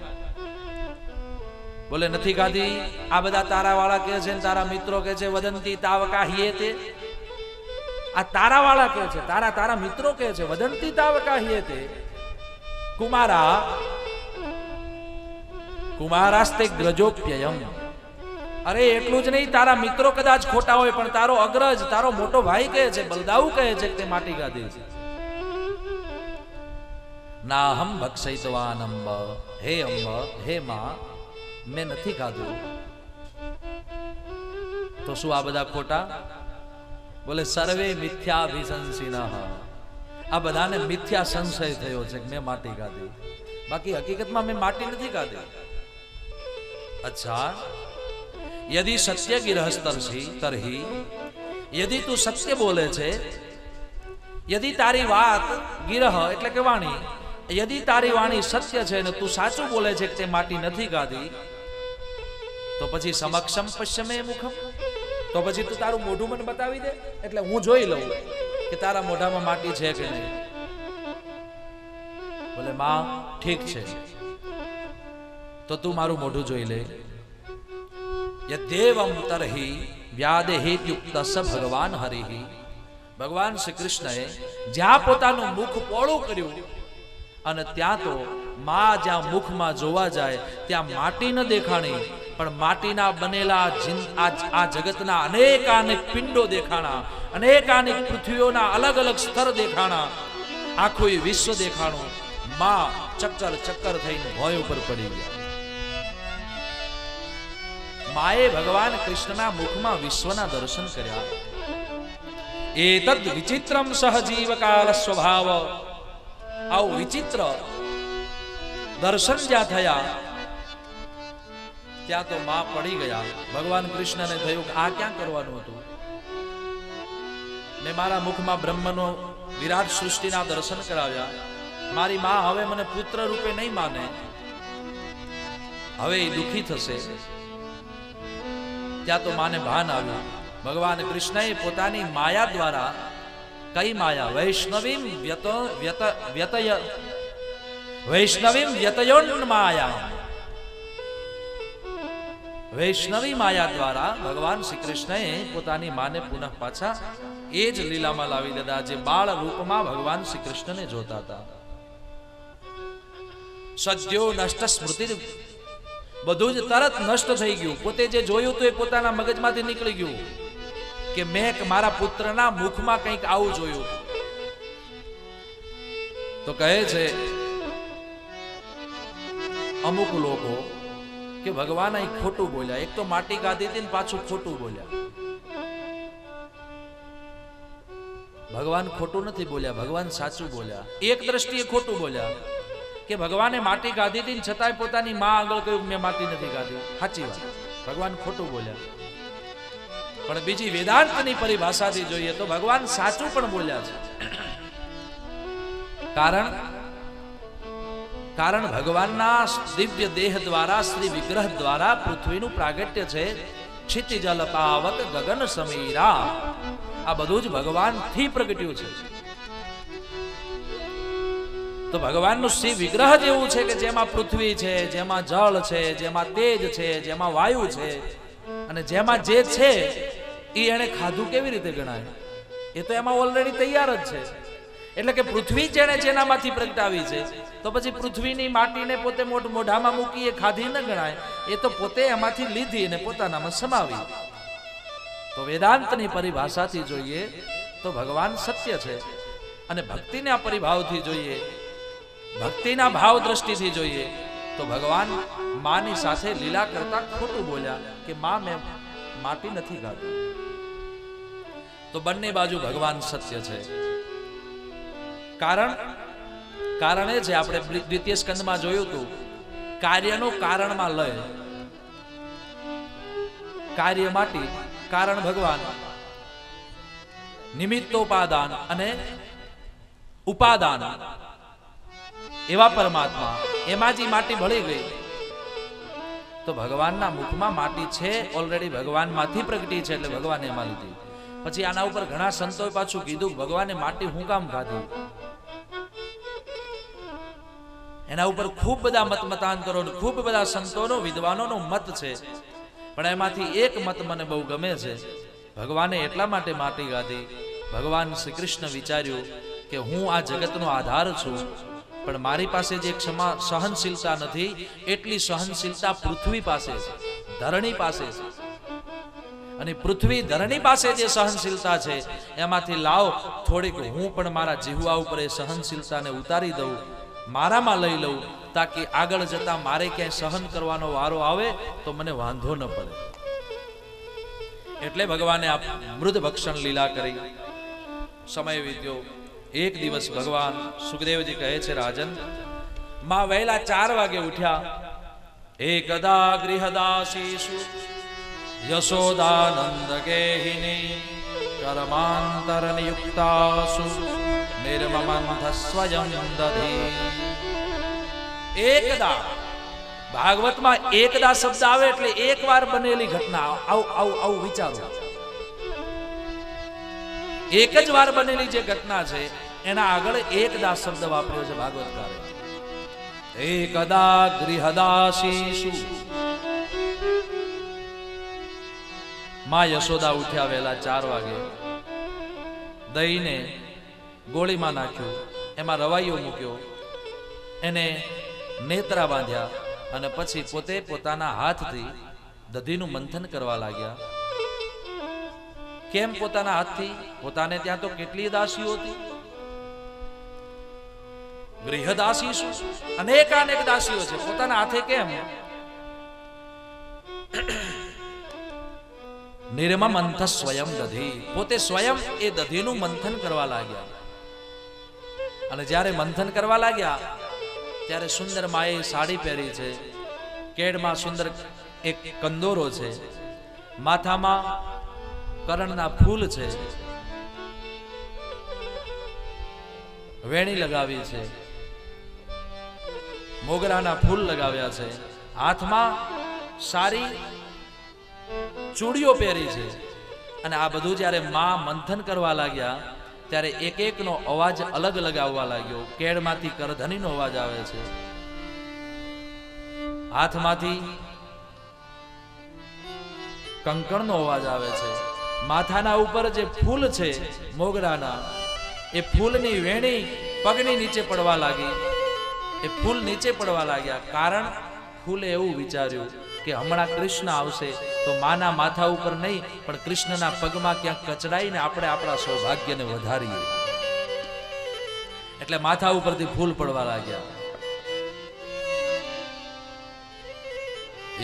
बोले नहीं खाधी? आ बदा तारा वाला कहे छे ने तारा मित्रों कहे छे वदंती तावका हियेते. आ तारा वाला कहे छे, तारा तारा मित्रों कहे छे वदंती तावका हियेते. कुमारा कुमारास्ते ग्रजोप्ययम. अरे एटलू ज नहीं, तारा मित्रों कदाच खोटा होय पण तारो अग्रज, तारो मोटो भाई कहे छे, बलदाऊ कहे छे ते माटी गादे छे. ना हम भक्षयितवान अंब. हे अंब, हे मां, मैं नथी खाधु. तो शुं आ बधा खोटा? बोले सर्वे मिथ्याभिसंसिनः. आ बधाने मिथ्या संशय थयो छे के मैं माटी गाधी, बाकी हकीकतमां मैं माटी नथी गाधी. अच्छा, यदि सत्य गिरहस्तर्षि तरही, यदि तू सत्य बोले छे, यदि तारी वात गिरह एटले के वाणी, यदि तारी वाणी सत्य छे ने तू साचुं बोले छे के माटी नथी गाधी, तो पछी समक्षम पश्चिमे मुखम. तो पछी तू तारू मोढुं मन बतावी दे एटले हूँ जोई लऊं के तारा मोढामां माटी छे के नहीं. बोले मां, ठीक छे, तो तू मारू मोढुं जोई ले. यदेवम तरही व्यादेहित्युक्त भगवान हरिहि. भगवान श्री कृष्णए ज्यां पोतानुं मुख पोळुं कर्युं अने त्यां तो मां ज्यां मुखमां जोवा जाय त्यां माटी न देखाणी, पण माटीना बनेला आ जगतना अनेकानेक पिंडो देखाणा, अनेकानेक पृथ्वीओना अलग अलग स्तर देखाणा, आखुं विश्व देखाणो. मां चक्कर चक्कर थईने भोय उपर पड़ी गया. माए भगवान कृष्णना मुखमां विश्वना दर्शन कर्या. एतद् विचित्रं सहजीवकाल स्वभाव. आउ विचित्र दर्शन ज्यां थया त्यां तो मां पड़ी गया. भगवान कृष्णने थयुं आ क्या करवानुं हतुं? मैं मारा मुखमां ब्रह्मनो विराट सृष्टिना दर्शन कराव्या. मारी मां हवे मने पुत्र रूपे नहीं माने, हवे दुखी थशे. त्या तो माने भान आव्यु. भगवान कृष्णए पोतानी माया द्वारा, कई माया, वैष्णवीं व्यतयोन्माया, वैष्णवी माया द्वारा भगवान श्री कृष्णए पोतानी माने पुनः पाछा ए ज लीलामां लावी दीधा जे बाळ रूपमां भगवान श्री कृष्णने जोता हता. सद्यो नष्ट स्मृति. बधु ज तरत नष्ट थई गयुं. पोते जे जोयुं तो ए पोताना मगजमांथी निकळी गयुं के मैं मारा पुत्रना मुखमां कंईक आवुं जोयुं. तो कहे छे अमुक लोको के भगवान आ खोटुं बोल्या. एक तो माटी गाधी हती ने पाछुं खोटुं बोल्या. भगवान खोटुं नथी बोल्या, भगवान साचुं बोल्या. एक दृष्टिए खोटुं बोल्या के भगवाने माटी गाधी थी छतांय पोतानी मां आगळ कह्युं मैं माटी नथी गाधी. साची वात, भगवान खोटुं बोल्या. पण बीजी वेदांतनी परिभाषाथी जोईए तो भगवान साचुं पण बोल्या छे. कारण भगवानना दिव्य देह द्वारा, श्री विग्रह द्वारा पृथ्वीनुं प्रागट्य छे. क्षितिजल पावक गगन समीरा. आ बधुं ज भगवानथी प्रगट्युं छे. तो भगवान श्री विग्रह जेवुं छे के जेमां पृथ्वी छे, जेमां जल छे, जेमां तेज छे, जेमां वायु छे, अने जेमां जे छे ई एणे खाधुं केवी रीते गणाय? ए तो एमां ऑलरेडी तैयार ज छे. એટલે કે પૃથ્વી જેણે જેનામાંથી પ્રગટાવી છે તો પછી પૃથ્વીની માટીને પોતે મોઢામાં મૂકી એ ખાધી ન ગણાય, એ તો પોતે એમાંથી લીધી અને પોતાનામાં સમાવી. તો વેદાંતની પરિભાષાથી જોઈએ તો ભગવાન સત્ય છે અને ભક્તિના પરિભાવથી જોઈએ, ભક્તિના ભાવ દ્રષ્ટિથી જોઈએ तो भगवान माँ नी साथे लीला करता खोटू बोल्या कि माँ मैं माटी नथी गाती. तो बन्ने बाजू भगवान सत्य छे. कारण कारणे जे आपणे द्वितीय स्कंदमां जोयुं हतुं, कार्यनो कारणमां लय, कार्य माटी, कारण भगवान, निमित्तोपादान अने उपादान एवा परमात्मा एमाजी माटी भळी गई. तो भगवानना मुखमां माटी छे, ऑलरेडी भगवान मांथी प्रगटी छे એટલે ભગવાને એમાં લીધી. પછી આના ઉપર ઘણા સંતોએ પાછું કીધું ભગવાને માટી હું કામ ખાધી. એના ઉપર ખૂબ બધા મત મતાંતરો, ખૂબ બધા સંતોનો વિદ્વાનોનો મત છે, પણ એમાંથી એક મત મને બહુ ગમે છે. ભગવાને એટલા માટે માટી ખાધી, ભગવાન શ્રી કૃષ્ણ વિચાર્યું કે હું આ જગતનો આધાર છું પણ મારી પાસે જે ક્ષમા સહનશીલતા નથી એટલી સહનશીલતા પૃથ્વી પાસે, ધરણી પાસે છે. અને પૃથ્વી ધરણી પાસે જે સહનશીલતા છે એમાંથી લાવ થોડીક હું પણ મારા જીહવા ઉપર એ સહનશીલતાને ઉતારી દઉં, મારામાં લઈ લઉં, તાકી આગળ જતા મારે ક્યાંય સહન કરવાનો વારો આવે તો મને વાંધો ન પડે. એટલે ભગવાને આ મૃદ ભક્ષણ લીલા કરી. સમય વીત્યો. एक दिवस भगवान सुखदेव जी कहे छे राजन मां वहेला 4 वागे उठ्या. एकदा गृहदासीषु यशोदानंद गेहिनी कर्मांतर नियुक्तासु निर्ममंथ स्वयं दधि. एकदा भागवत में एकदा शब्द आवे एटले एक वार बनेली घटना. आव आव आव विचारो, एक ज वार बनेली जे घटना छे एना आगळ एकदा शब्द वापर्यो छे भागवतकारे. एकदा गृहदासीषु मां यशोदा उठ्या वेला 4 वागे, दहीने गोळीमां नाખ્યું, एमां रवाइयो मूक्यो, एने नेत्रा बांध्या अने पछी पोते पोताना हाथथी दधीनुं मंथन करवा लाग्या. केम पोताना हाथथी? पोताने त्यां तो केटली दासीओ हती, गृहदासीषु अनेकानेक दासीओ छे, पोताना हाथे केम? निर्मम अंत स्वयं दधी, पोते स्वयं ए दधीनुं मंथन करवा लाग्या. अने ज्यारे मंथन करवा लाग्या त्यारे सुंदर माए साड़ी पहेरी छे, केडमां सुंदर एक कंदोरो छे, माथामां करणना फूल छे, वेणी लगावी छे, मोगराना फूल लगाव्या छे, हाथमां सारी चूड़ियो पहेरी छे. अने आ बधुं ज्यारे मां मंथन करवा लाग्या त्यारे एक एक नो अवाज अलग लगाववा लाग्यो. केळमांथी करधनीनो अवाज आवे छे, हाथमांथी कंकणनो अवाज आवे छे, माथाना ऊपर जे फूल छे मोगराना ए फूलनी वेणी पगनी नीचे पड़वा लागी, ए फूल नीचे पड़वा लाग्या. कारण फूले एवं विचार्यु कि हमणा कृष्ण आवशे तो माना माथा ऊपर नहीं पण कृष्णना पगमां क्यांक कचडाईने आपणे आपणा सौभाग्यने वधारीए. एटले माथा उपरथी फूल पड़वा लाग्या.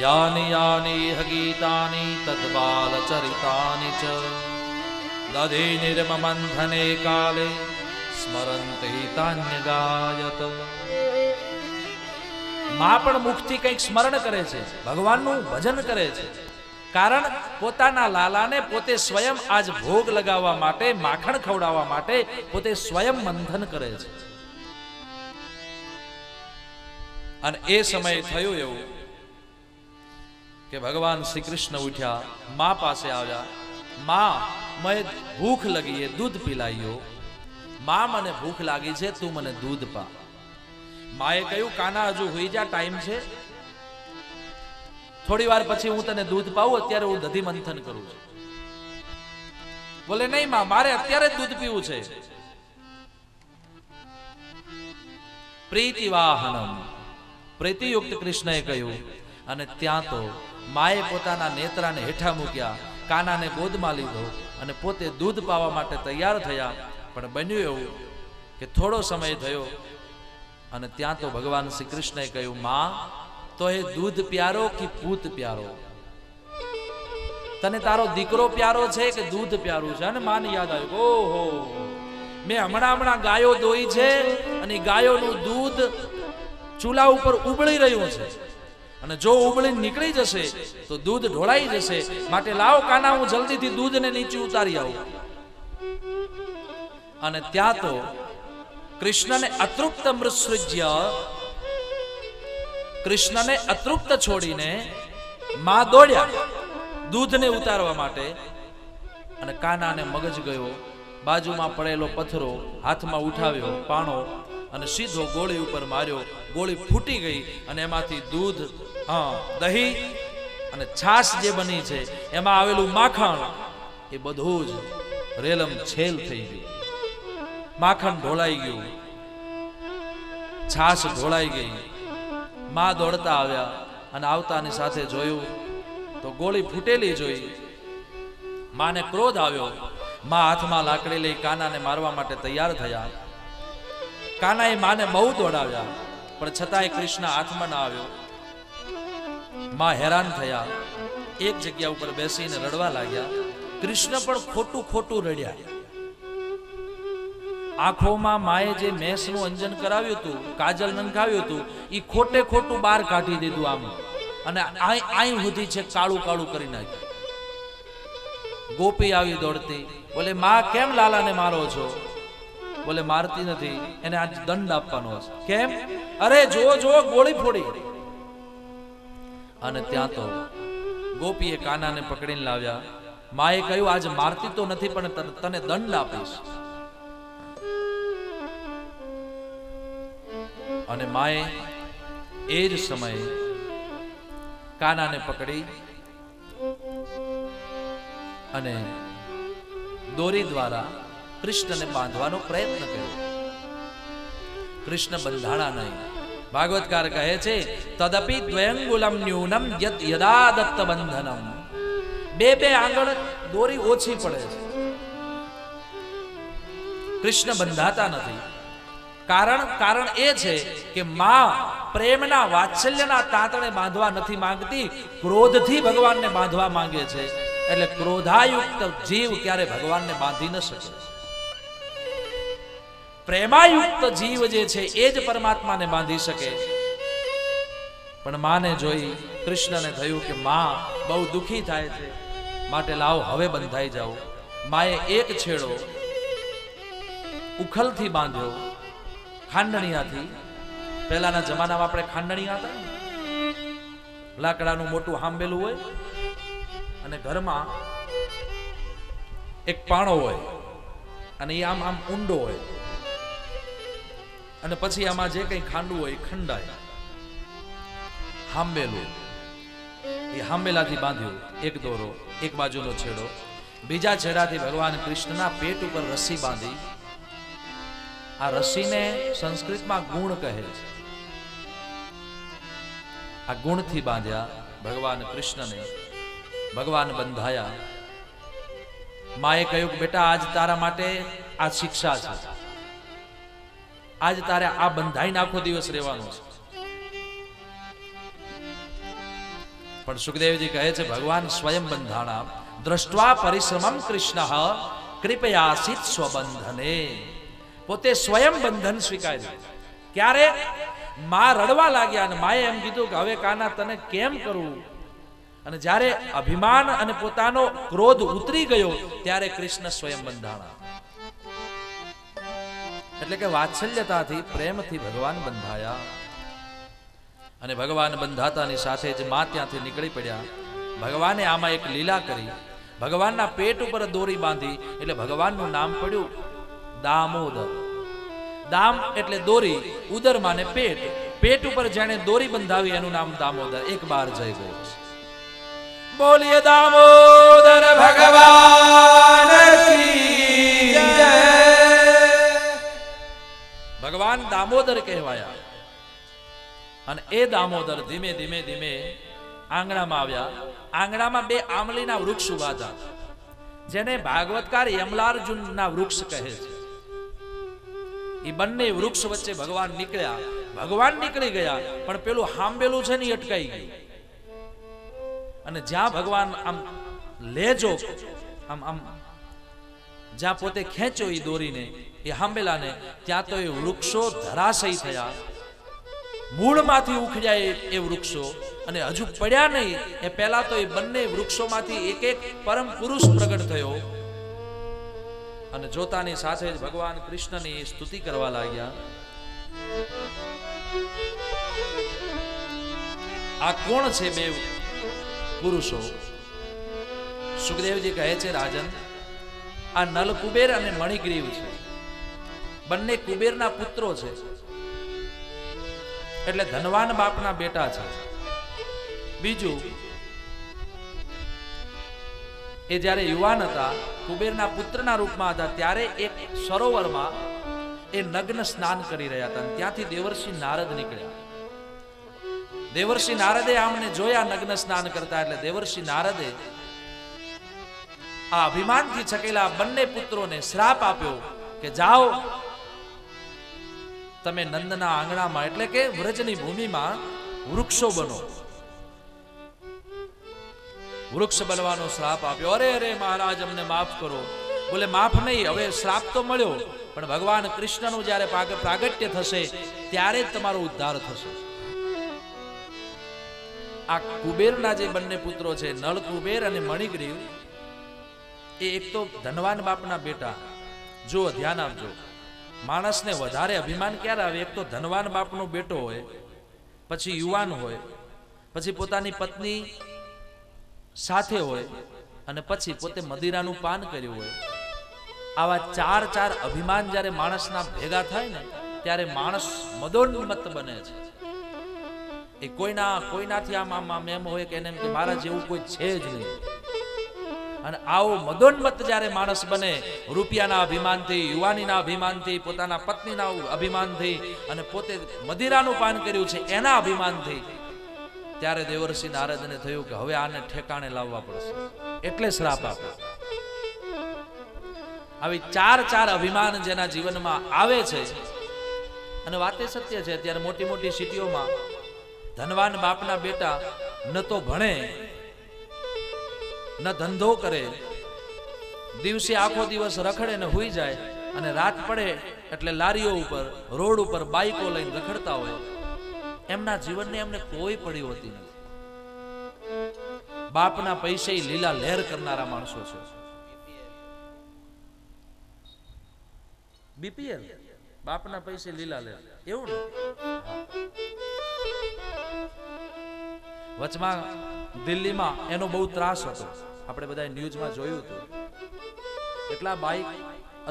यानि यानि हगीतानि तद्बाल चरितानि च दधे निर्ममंथने काले स्मरन्ति तान्यगायत. मां पण मुखथी कंईक स्मरण करे छे, भगवाननुं भजन करे छे, कारण पोताना लालाने पोते स्वयं आज भोग लगावा माटे, माखण खवडावा माटे पोते स्वयं मंथन करे छे. अने ए समय थयुं एवुं के भगवान श्री कृष्ण उठ्या, मां पासे आव्या. मां मने भूख लगी है, दूध पिलायो. मां मने भूख लागी छे, तू मने दूध पा. माए कह्युं काना हजू होई जा, टाइम छे, थोड़ी वार पछी हूँ तने दूध पाऊँ, अत्यारे हूँ दधी मंथन करूं छुं. बोले नहीं मां, मारे अत्यारे दूध पीवुं छे. प्रीतिवाहनम प्रीतियुक्त कृष्णए कह्यु अने त्यां तो माए पोताना नेत्राने हेठा मूक्या कानाने गोदमां लीधो अने पोते दूध पावा माटे तैयार थया पण बन्युं एवुं के थोड़ो समय थयो अने त्यां तो भगवान श्री कृष्णए कह्यु मां तो ए दूध प्यारो की पूत प्यारो तने तारो दीकरो प्यारो छे के दूध प्यारू छे अने माने याद आव्युं ओहो मैं हमणा हमणा गायो दोई छे अने गायोनुं दूध चूला उपर उबळी रह्युं छे अने जो उबळी निकळी जशे तो दूध ढोळाई जशे माटे लाव काना हूं जल्दीथी दूधने नीचे उतारी आवुं अने त्यां तो कृष्णने अतृप्त मृत्सृज्य कृष्णने अतृप्त छोडीने मां दौड्या दूधने उतारवा माटे अने कानाने मगज गयो बाजुमां पड़ेलो पत्थरो हाथमां उठाव्यो पाणो अने सीधो गोळी उपर मार्यो गोळी फूटी गई अने एमांथी दूध दही अने छाश जे बनी छे एमां आवेलुं माखण ए बधुं ज रेलमछेल थई गयुं माखण ढोलाई गयुं छाश ढोलाई गई मां दौड़ता आव्या अने आवतानी साथे जोयुं तो गोळी फूटेली जोई माने क्रोध आव्यो मां हाथमां लाकड़ी लई कानाने मारवा माटे तैयार थया कानाए माने बहु दौड़ाव्या पण छतांय कृष्ण हाथमां न आव्यो मां हैरान थया एक जग्या उपर बेसीने रडवा लाग्या कृष्ण पण खोटू खोटू रड्या आँखों में माए जे मेसनु अंजन कराव्यु तु काजल नंखाव्यु तु ई खोटे खोटू बार काढी दीधुं आम अने आई आई हुधी छे काळू काळू करी नाख्युं गोपी आवी दौड़ती बोले मां केम लाला ने मारो छो बोले मारती नथी एने आज दंड आपवानो छे केम अरे जो जो गोळी फोड़ी अने त्यां तो गोपीए कानाने पकड़ीने लाव्या माए कह्युं आज मारती तो नथी पण तने दंड आपीश अने माए एज समय काना ने पकड़ी अने दोरी द्वारा कृष्ण ने बांधवानो प्रयत्न कर्यो कृष्ण बंधाणा नहीं भागवतकार कहे छे तदपि द्वयंगुलम न्यूनम यदा दत्त बंधनम बे बे आंगण दोरी ओछी पड़े कृष्ण बंधाता नहीं कारण कारण ए छे के मां प्रेमना वात्सल्यना तातणे बांधवा नथी मांगती क्रोधथी भगवानने बांधवा मांगे छे एटले क्रोधायुक्त जीव क्यारे भगवानने बांधी न शके प्रेमायुक्त जीव जे छे ए ज परमात्माने बांधी शके पण माने जोई कृष्णने थयुं के मां बहु दुखी थाय छे माटे लाव हवे बंधाई जाओ माए एक छेड़ो उखलथी बांध्यो खांडणिया थी पहलाना जमानामां आपणे खांडणिया हता लाकडानुं मोटुं हांबेलुं होय अने घरमां एक पाणो होय अने ई आम आम ऊंडो होय अने पछी आमां जे कंई खांडवुं होय खंडाय हांबेलुं ए हांबेलाथी बांध्यो एक दोरो एक बाजुनो छेड़ो बीजा छेड़ाथी भगवान कृष्णना पेट उपर रस्सी बांधी आ रस्सी ने संस्कृत में गुण कहे आ गुण थी बांध्या भगवान कृष्ण ने भगवान बंधाया माए कह्युं बेटा आज तारा माटे आ शिक्षा छे आज तारे आ बंधाई आखो दिवस रहेवानुं छे पण सुखदेव जी कहे छे भगवान स्वयं बंधाणा दृष्ट्वा परिश्रमं कृष्णः कृपयासीत् स्वबंधने पोते स्वयं बंधन स्वीकार्य क्यारे मां रडवा लाग्या अने माए एम कीधुं के हवे काना तने केम करूं अने ज्यारे अभिमान अने पोतानो क्रोध उतरी गयो त्यारे कृष्ण स्वयं बंधाणा एटले के वात्सल्यताथी प्रेमथी भगवान बंधाया अने भगवान बंधातानी साथे ज मां त्यांथी नीकळी पड्या भगवाने आमां एक लीला करी भगवानना पेट उपर दोरी बांधी एटले भगवाननुं नाम पड्युं दामोदर। दाम एटले दोरी उदर माने पेट पेट उपर जेने दोरी बंधावी एनु नाम दामोदर। एक बार जय गो बोलिए दामोदर भगवान की जय। भगवान ભગવાન દામોદર કહેવાયા અને એ દામોદર ધીમે ધીમે ધીમે આંગણામાં આવ્યા. આંગણામાં બે આમલીના વૃક્ષ ઉભા હતા જેને ભાગવતકાર યમલાર્જુનના વૃક્ષ કહે છે. એ બંને વૃક્ષ વચ્ચે ભગવાન નીકળ્યા. ભગવાન નીકળી ગયા પણ પેલું હાંબેલું છે ને અટકાઈ ગયું અને જ્યાં ભગવાન આમ લેજો આમ આમ જ્યાં પોતે ખેંચો એ દોરીને એ હાંબેલાને ત્યાં તો એ વૃક્ષો ધરાશયી થયા. મૂળમાંથી ઉખડ્યા એ વૃક્ષો અને હજુ પડ્યા નહીં એ પહેલા તો એ બંને વૃક્ષોમાંથી એક એક પરમ પુરુષ પ્રગટ થયો અને જોતાની સાથે જ ભગવાન કૃષ્ણની સ્તુતિ કરવા લાગ્યા. આ કોણ છે બે પુરુષો? સુખદેવજી કહે છે, રાજન આ નલ કુબેર અને મણિગ્રીવ છે. બંને કુબેરના પુત્રો છે એટલે ધનવાન બાપના બેટા છે. બીજું એ જ્યારે યુવાન હતા કુબેરના પુત્રના રૂપમાં હતા ત્યારે એક સરોવરમાં એ નગ્ન સ્નાન કરી રહ્યા હતા. ત્યાંથી દેવર્ષિ નારદ નીકળ્યા. દેવર્ષિ નારદે આમને જોયા નગ્ન સ્નાન કરતા એટલે દેવર્ષિ નારદે આ અભિમાનથી છકેલા બંને પુત્રોને શ્રાપ આપ્યો કે જાઓ તમે નંદના આંગણામાં એટલે કે વ્રજની ભૂમિમાં વૃક્ષો બનો. વૃક્ષ બનવાનો શ્રાપ આપ્યો. અરે અરે મહારાજ અમને માફ કરો. બોલે માફ નહીં, હવે શ્રાપ તો મળ્યો પણ ભગવાન કૃષ્ણનું જ્યારે પ્રાગટ્ય થશે ત્યારે જ તમારો ઉદ્ધાર થશે. આ કુબેરના જે બંને પુત્રો છે નળ કુબેર અને મણિગ્રીવ એ એક તો ધનવાન બાપના બેટા. જો ધ્યાન આપજો, માણસને વધારે અભિમાન ક્યારે આવે? એક તો ધનવાન બાપનો બેટો હોય, પછી યુવાન હોય, પછી પોતાની પત્ની સાથે હોય અને પછી પોતે મદિરાનું પાન કર્યું હોય. આવા ચાર ચાર અભિમાન જ્યારે માણસના ભેગા થાય ને ત્યારે માણસ મદોન્મત્ત બને છે. એ કોઈનાથી આમ એમ હોય કે એને એમ કે મારા જેવું કોઈ છે જ નહીં. અને આવો મદોન્મત જ્યારે માણસ બને રૂપિયાના અભિમાનથી, યુવાનીના અભિમાનથી, પોતાના પત્નીના અભિમાનથી અને પોતે મદિરાનું પાન કર્યું છે એના અભિમાનથી, ત્યારે દેવર્ષિ નારદને થયું કે હવે આને ઠેકાણે લાવવા પડશે એટલે શ્રાપ આપ્યો. આવી ચાર ચાર અભિમાન જેના જીવનમાં આવે છે અને વાતે સત્ય છે. અત્યારે મોટી મોટી સિટીઓમાં ધનવાન બાપના બેટા ન તો ભણે ન ધંધો કરે, દિવસે આખો દિવસ રખડે ને હુઈ જાય અને રાત પડે એટલે લારીઓ ઉપર, રોડ ઉપર બાઈકો લઈને રખડતા હોય. એમના જીવનને એમને કોઈ પડી હોતી નથી. બાપના પૈસે લીલા લહેર કરનારા માણસો છે. બીપીએલ બાપના પૈસે લીલા લહેર એવું વચમાં દિલ્હીમાં એનો બહુ ત્રાસ હતો. આપણે બધા ન્યૂઝમાં જોયું હતું. એટલા બાઈક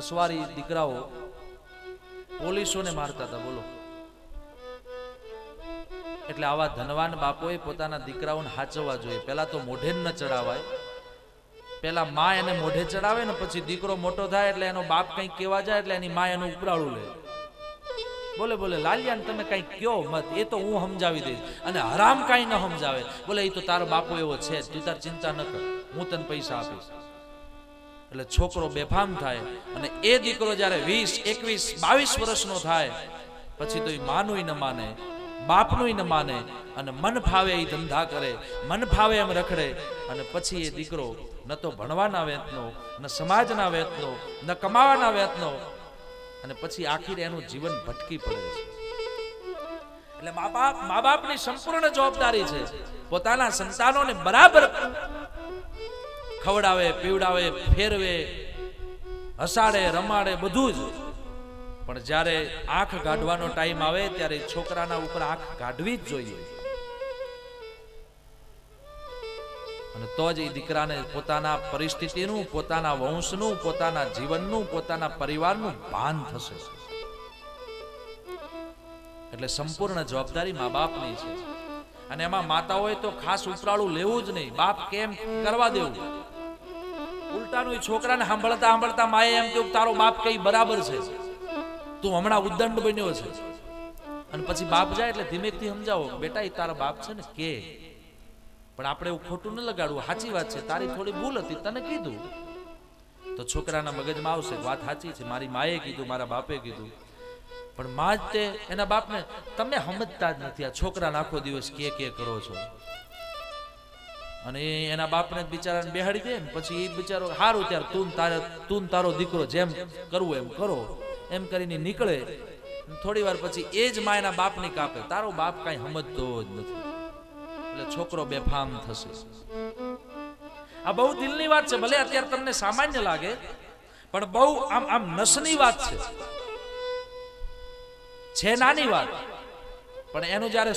અસવારી દીકરાઓ પોલીસોને મારતા હતા. બોલો, એટલે આવા ધનવાન બાપોએ પોતાના દીકરાઓને હાચવવા જોઈએ. પહેલા તો મોઢે ન ચડાવાય. પહેલા મા એને મોઢે ચડાવે ને પછી દીકરો મોટો થાય એટલે એનો બાપ કંઈક કહેવા જાય એટલે એની મા એનું ઉપરાળું લે. બોલે બોલે લાલિયાને તમે કઈ કયો મત, એ તો હું સમજાવી દઈશ. અને હરામ કઈ ન સમજાવે. બોલે એ તો તારો બાપો એવો છે, તું તાર ચિંતા ન કર, હું તને પૈસા આપીશ. એટલે છોકરો બેફામ થાય અને એ દીકરો જ્યારે 20, 21, 22 વર્ષનો થાય પછી તો એ માનું ન માને, બાપનું ન માને અને મન ફાવે એ ધંધા કરે, મન ફાવે એમ રખડે અને પછી એ દીકરો ન તો ભણવાના વેતનો, ન સમાજના વેતનો, ન કમાવાના વેતનો અને પછી આખીરે એનું જીવન ભટકી પડે છે. એટલે મા બાપની સંપૂર્ણ જવાબદારી છે પોતાના સંતાનોને બરાબર ખવડાવે, પીવડાવે, ફેરવે, હસાડે, રમાડે, બધું જ. પણ જ્યારે આંખ કાઢવાનો ટાઈમ આવે ત્યારે છોકરાના ઉપર આંખ કાઢવી જ જોઈએ અને તો જ એ દીકરાને પોતાના પરિસ્થિતિનું, પોતાના વંશનું, પોતાના જીવનનું, પોતાના પરિવારનું ભાન થશે. એટલે સંપૂર્ણ જવાબદારી મા બાપની છે. અને એમાં માતાઓએ તો ખાસ ઉપરાળું લેવું જ નહીં. બાપ કેમ કરવા દેવું? ઉલટાનું છોકરાને સાંભળતા સાંભળતા માએ એમ કે તારો બાપ કઈ બરાબર છે. तू हमारा उद्दंड बन्यो छे। अने पछी बाप जाए एटले धीमेथी समजावो बेटा ई तारा बाप छे ने के, पण आपणे खोटू न लगाडू, साची वात छे, तारी थोड़ी भूल हती, तने कीधुं। तो छोकराना मगजमां आवशे वात साची छे, मारी माए कीधुं, मारा बापे कीधुं, पण मां ज ते एना बापने तमे समजता ज नथी। आ छोकराने आखो दिवस के करो छो छोकरो बेफाम थशे। आ बहु दिलनी वात छे, भले अत्यार तमने सामान्य लागे, पण बहु आम आम नसनी वात छे, नानी वात।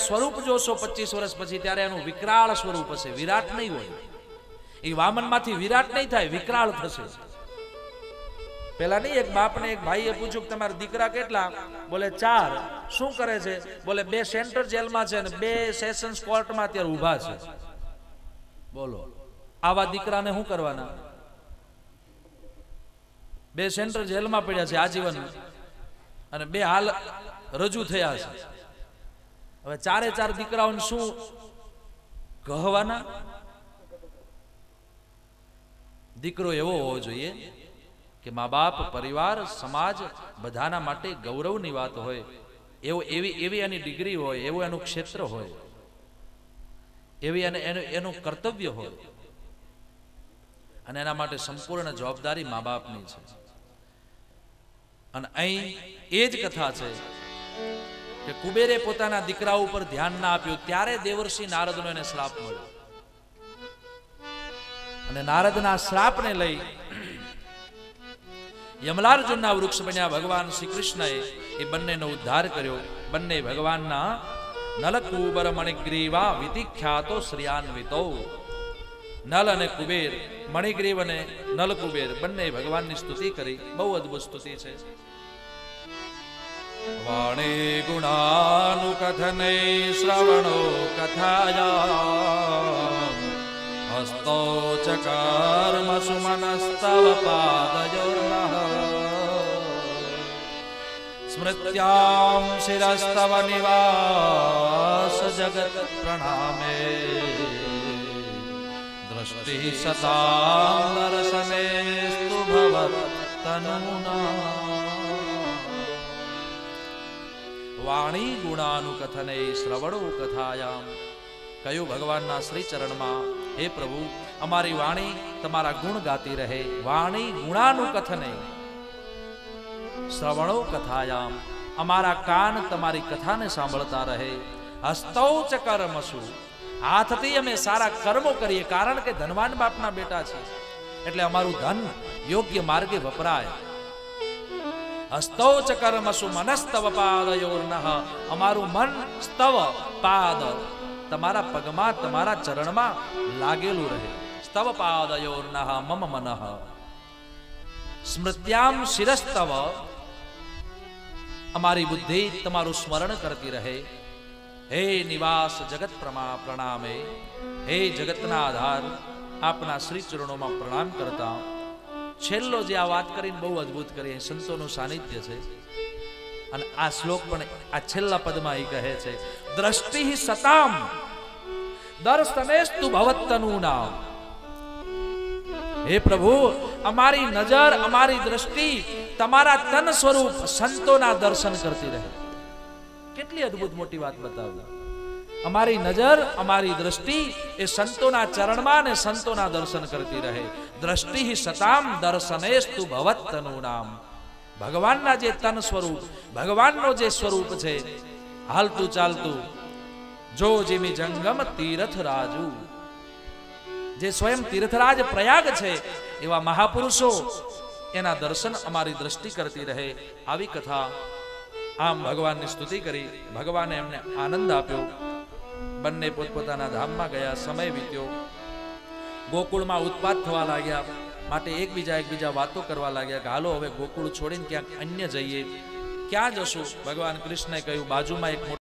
स्वरूप जोशो 25 वर्ष पछी त्यारे एनु विकराल स्वरूप हशे, विराट नहीं होय। ए वामनमांथी विराट नहीं थाय, विकराल थशे। पहेला नहीं एक बापने एक भाईए पूछ्युं के तमारा दीकरा केटला, बोले 4। शुं करे छे? बोले 2 सेंटर जेलमां छे अने 2 सेशन्स कोर्टमां त्यारे ऊभा छे। बोलो आवा दीकराने शुं करवाना? 2 सेंटर जेलमां पड्या छे आजीवन अने 2 हाल रजू थया छे। हवे 4 दीकराओ शू कहवाना? दीकरो एवो होवो जोईए के माँ बाप, परिवार, समाज बधाना माटे गौरवनी वात होय, एवो एवी एनी डिग्री होय, एवो एनुं क्षेत्र होय, एवी एनुं कर्तव्य होय, अने एना माटे संपूर्ण जवाबदारी माँ बापनी छे। अने अहीं ए ज कथा छे के कुबेरे पोताना दीकरा उपर ध्यान ना आप्युं त्यारे देवर्षि नारदनो एने श्राप मळ्यो, अने नारदना श्रापने लई यमलार्जुनना वृक्ष बन्या भगवान श्री कृष्णए ए बन्नेनो उद्धार कर्यो। बन्ने भगवानना नलकूबर मणिग्रीवा वितिख्यातो श्रियान्वितो। नल अने कुबेर, मणिग्रीव अने नलकुबेर बन्ने भगवाननी स्तुति करी। बहु अद्भुत स्तुति छे। वाणी गुणानुकथने श्रवणो कथाया हस्तो चकर्म सुमनस्तव पादयोर्नः स्मृत्यां शिरस्तव निवास जगत् प्रणामे दृष्टि सतां दर्शनेस्तु भवत्तनुना। वाणी गुणानुकथने श्रवणो कथायाम। कयो भगवानना श्री चरणमां, हे प्रभु अमारी वाणी तमारा गुण गाती रहे। वाणी गुणानुकथने श्रवणो कथायाम, अमारा कान तमारी कथाने सांभळता रहे। हस्तो च कर्मसु, हाथथी अमे सारा कर्मो करीए, कारण के धनवान बापना बेटा छे एटले अमारुं धन योग्य मार्गे वपराय। हस्तो च कर्मसु मनस्तव पादयोर्नः, अमारू मन स्तव पाद तमारा पगमा तमारा चरणमा लागेलू रहे। स्तव पादयोर्नः मम मनः स्मृत्याम शिरस्तव, अमारी बुद्धि तमारू स्मरण करती रहे। हे निवास जगत प्रणामे, हे जगतना आधार आपना श्री चरणोमां प्रणाम करता। छेल्लो जे आ वात करीने बहु अद्भुत करी, संतोनुं सानिध्य छे अने आ श्लोक पण आ छेल्ला पदमां ए कहे छे दृष्टि सताम दर्शनेस्तु भवत्तनुनां। हे प्रभु अमारी नजर, अमारी दृष्टि तमारा तन स्वरूप संतोना दर्शन करती रहे। केटली अद्भुत मोटी वात बतावी। अमारी नजर, अमारी दृष्टि ए संतोना चरणमां ने संतोना दर्शन करती रहे। दृष्टि ही सताम दर्शनेस्तु भवत्तनुनाम। भगवानना जे तन स्वरूप, भगवाननो जे स्वरूप छे हालतु चालतु जो जिमी जंगम तीर्थराजु, जे स्वयं तीर्थराज प्रयाग छे एवा महापुरुषो एना दर्शन अमारी दृष्टि करती रहे। आवी कथा। आम भगवाननी स्तुति करी, भगवाने एमने आनंद आप्यो। बन्ने पोतपोताना धाममां गया। समय वीत्यो। गोकुल में उत्पात थवा लाग्या, माटे एक बीजा वातो करवा लाग्या के हालो हवे गोकुल छोड़ीने क्यांक अन्य जईए। क्या जशुं? भगवान कृष्णे कह्युं बाजू में एक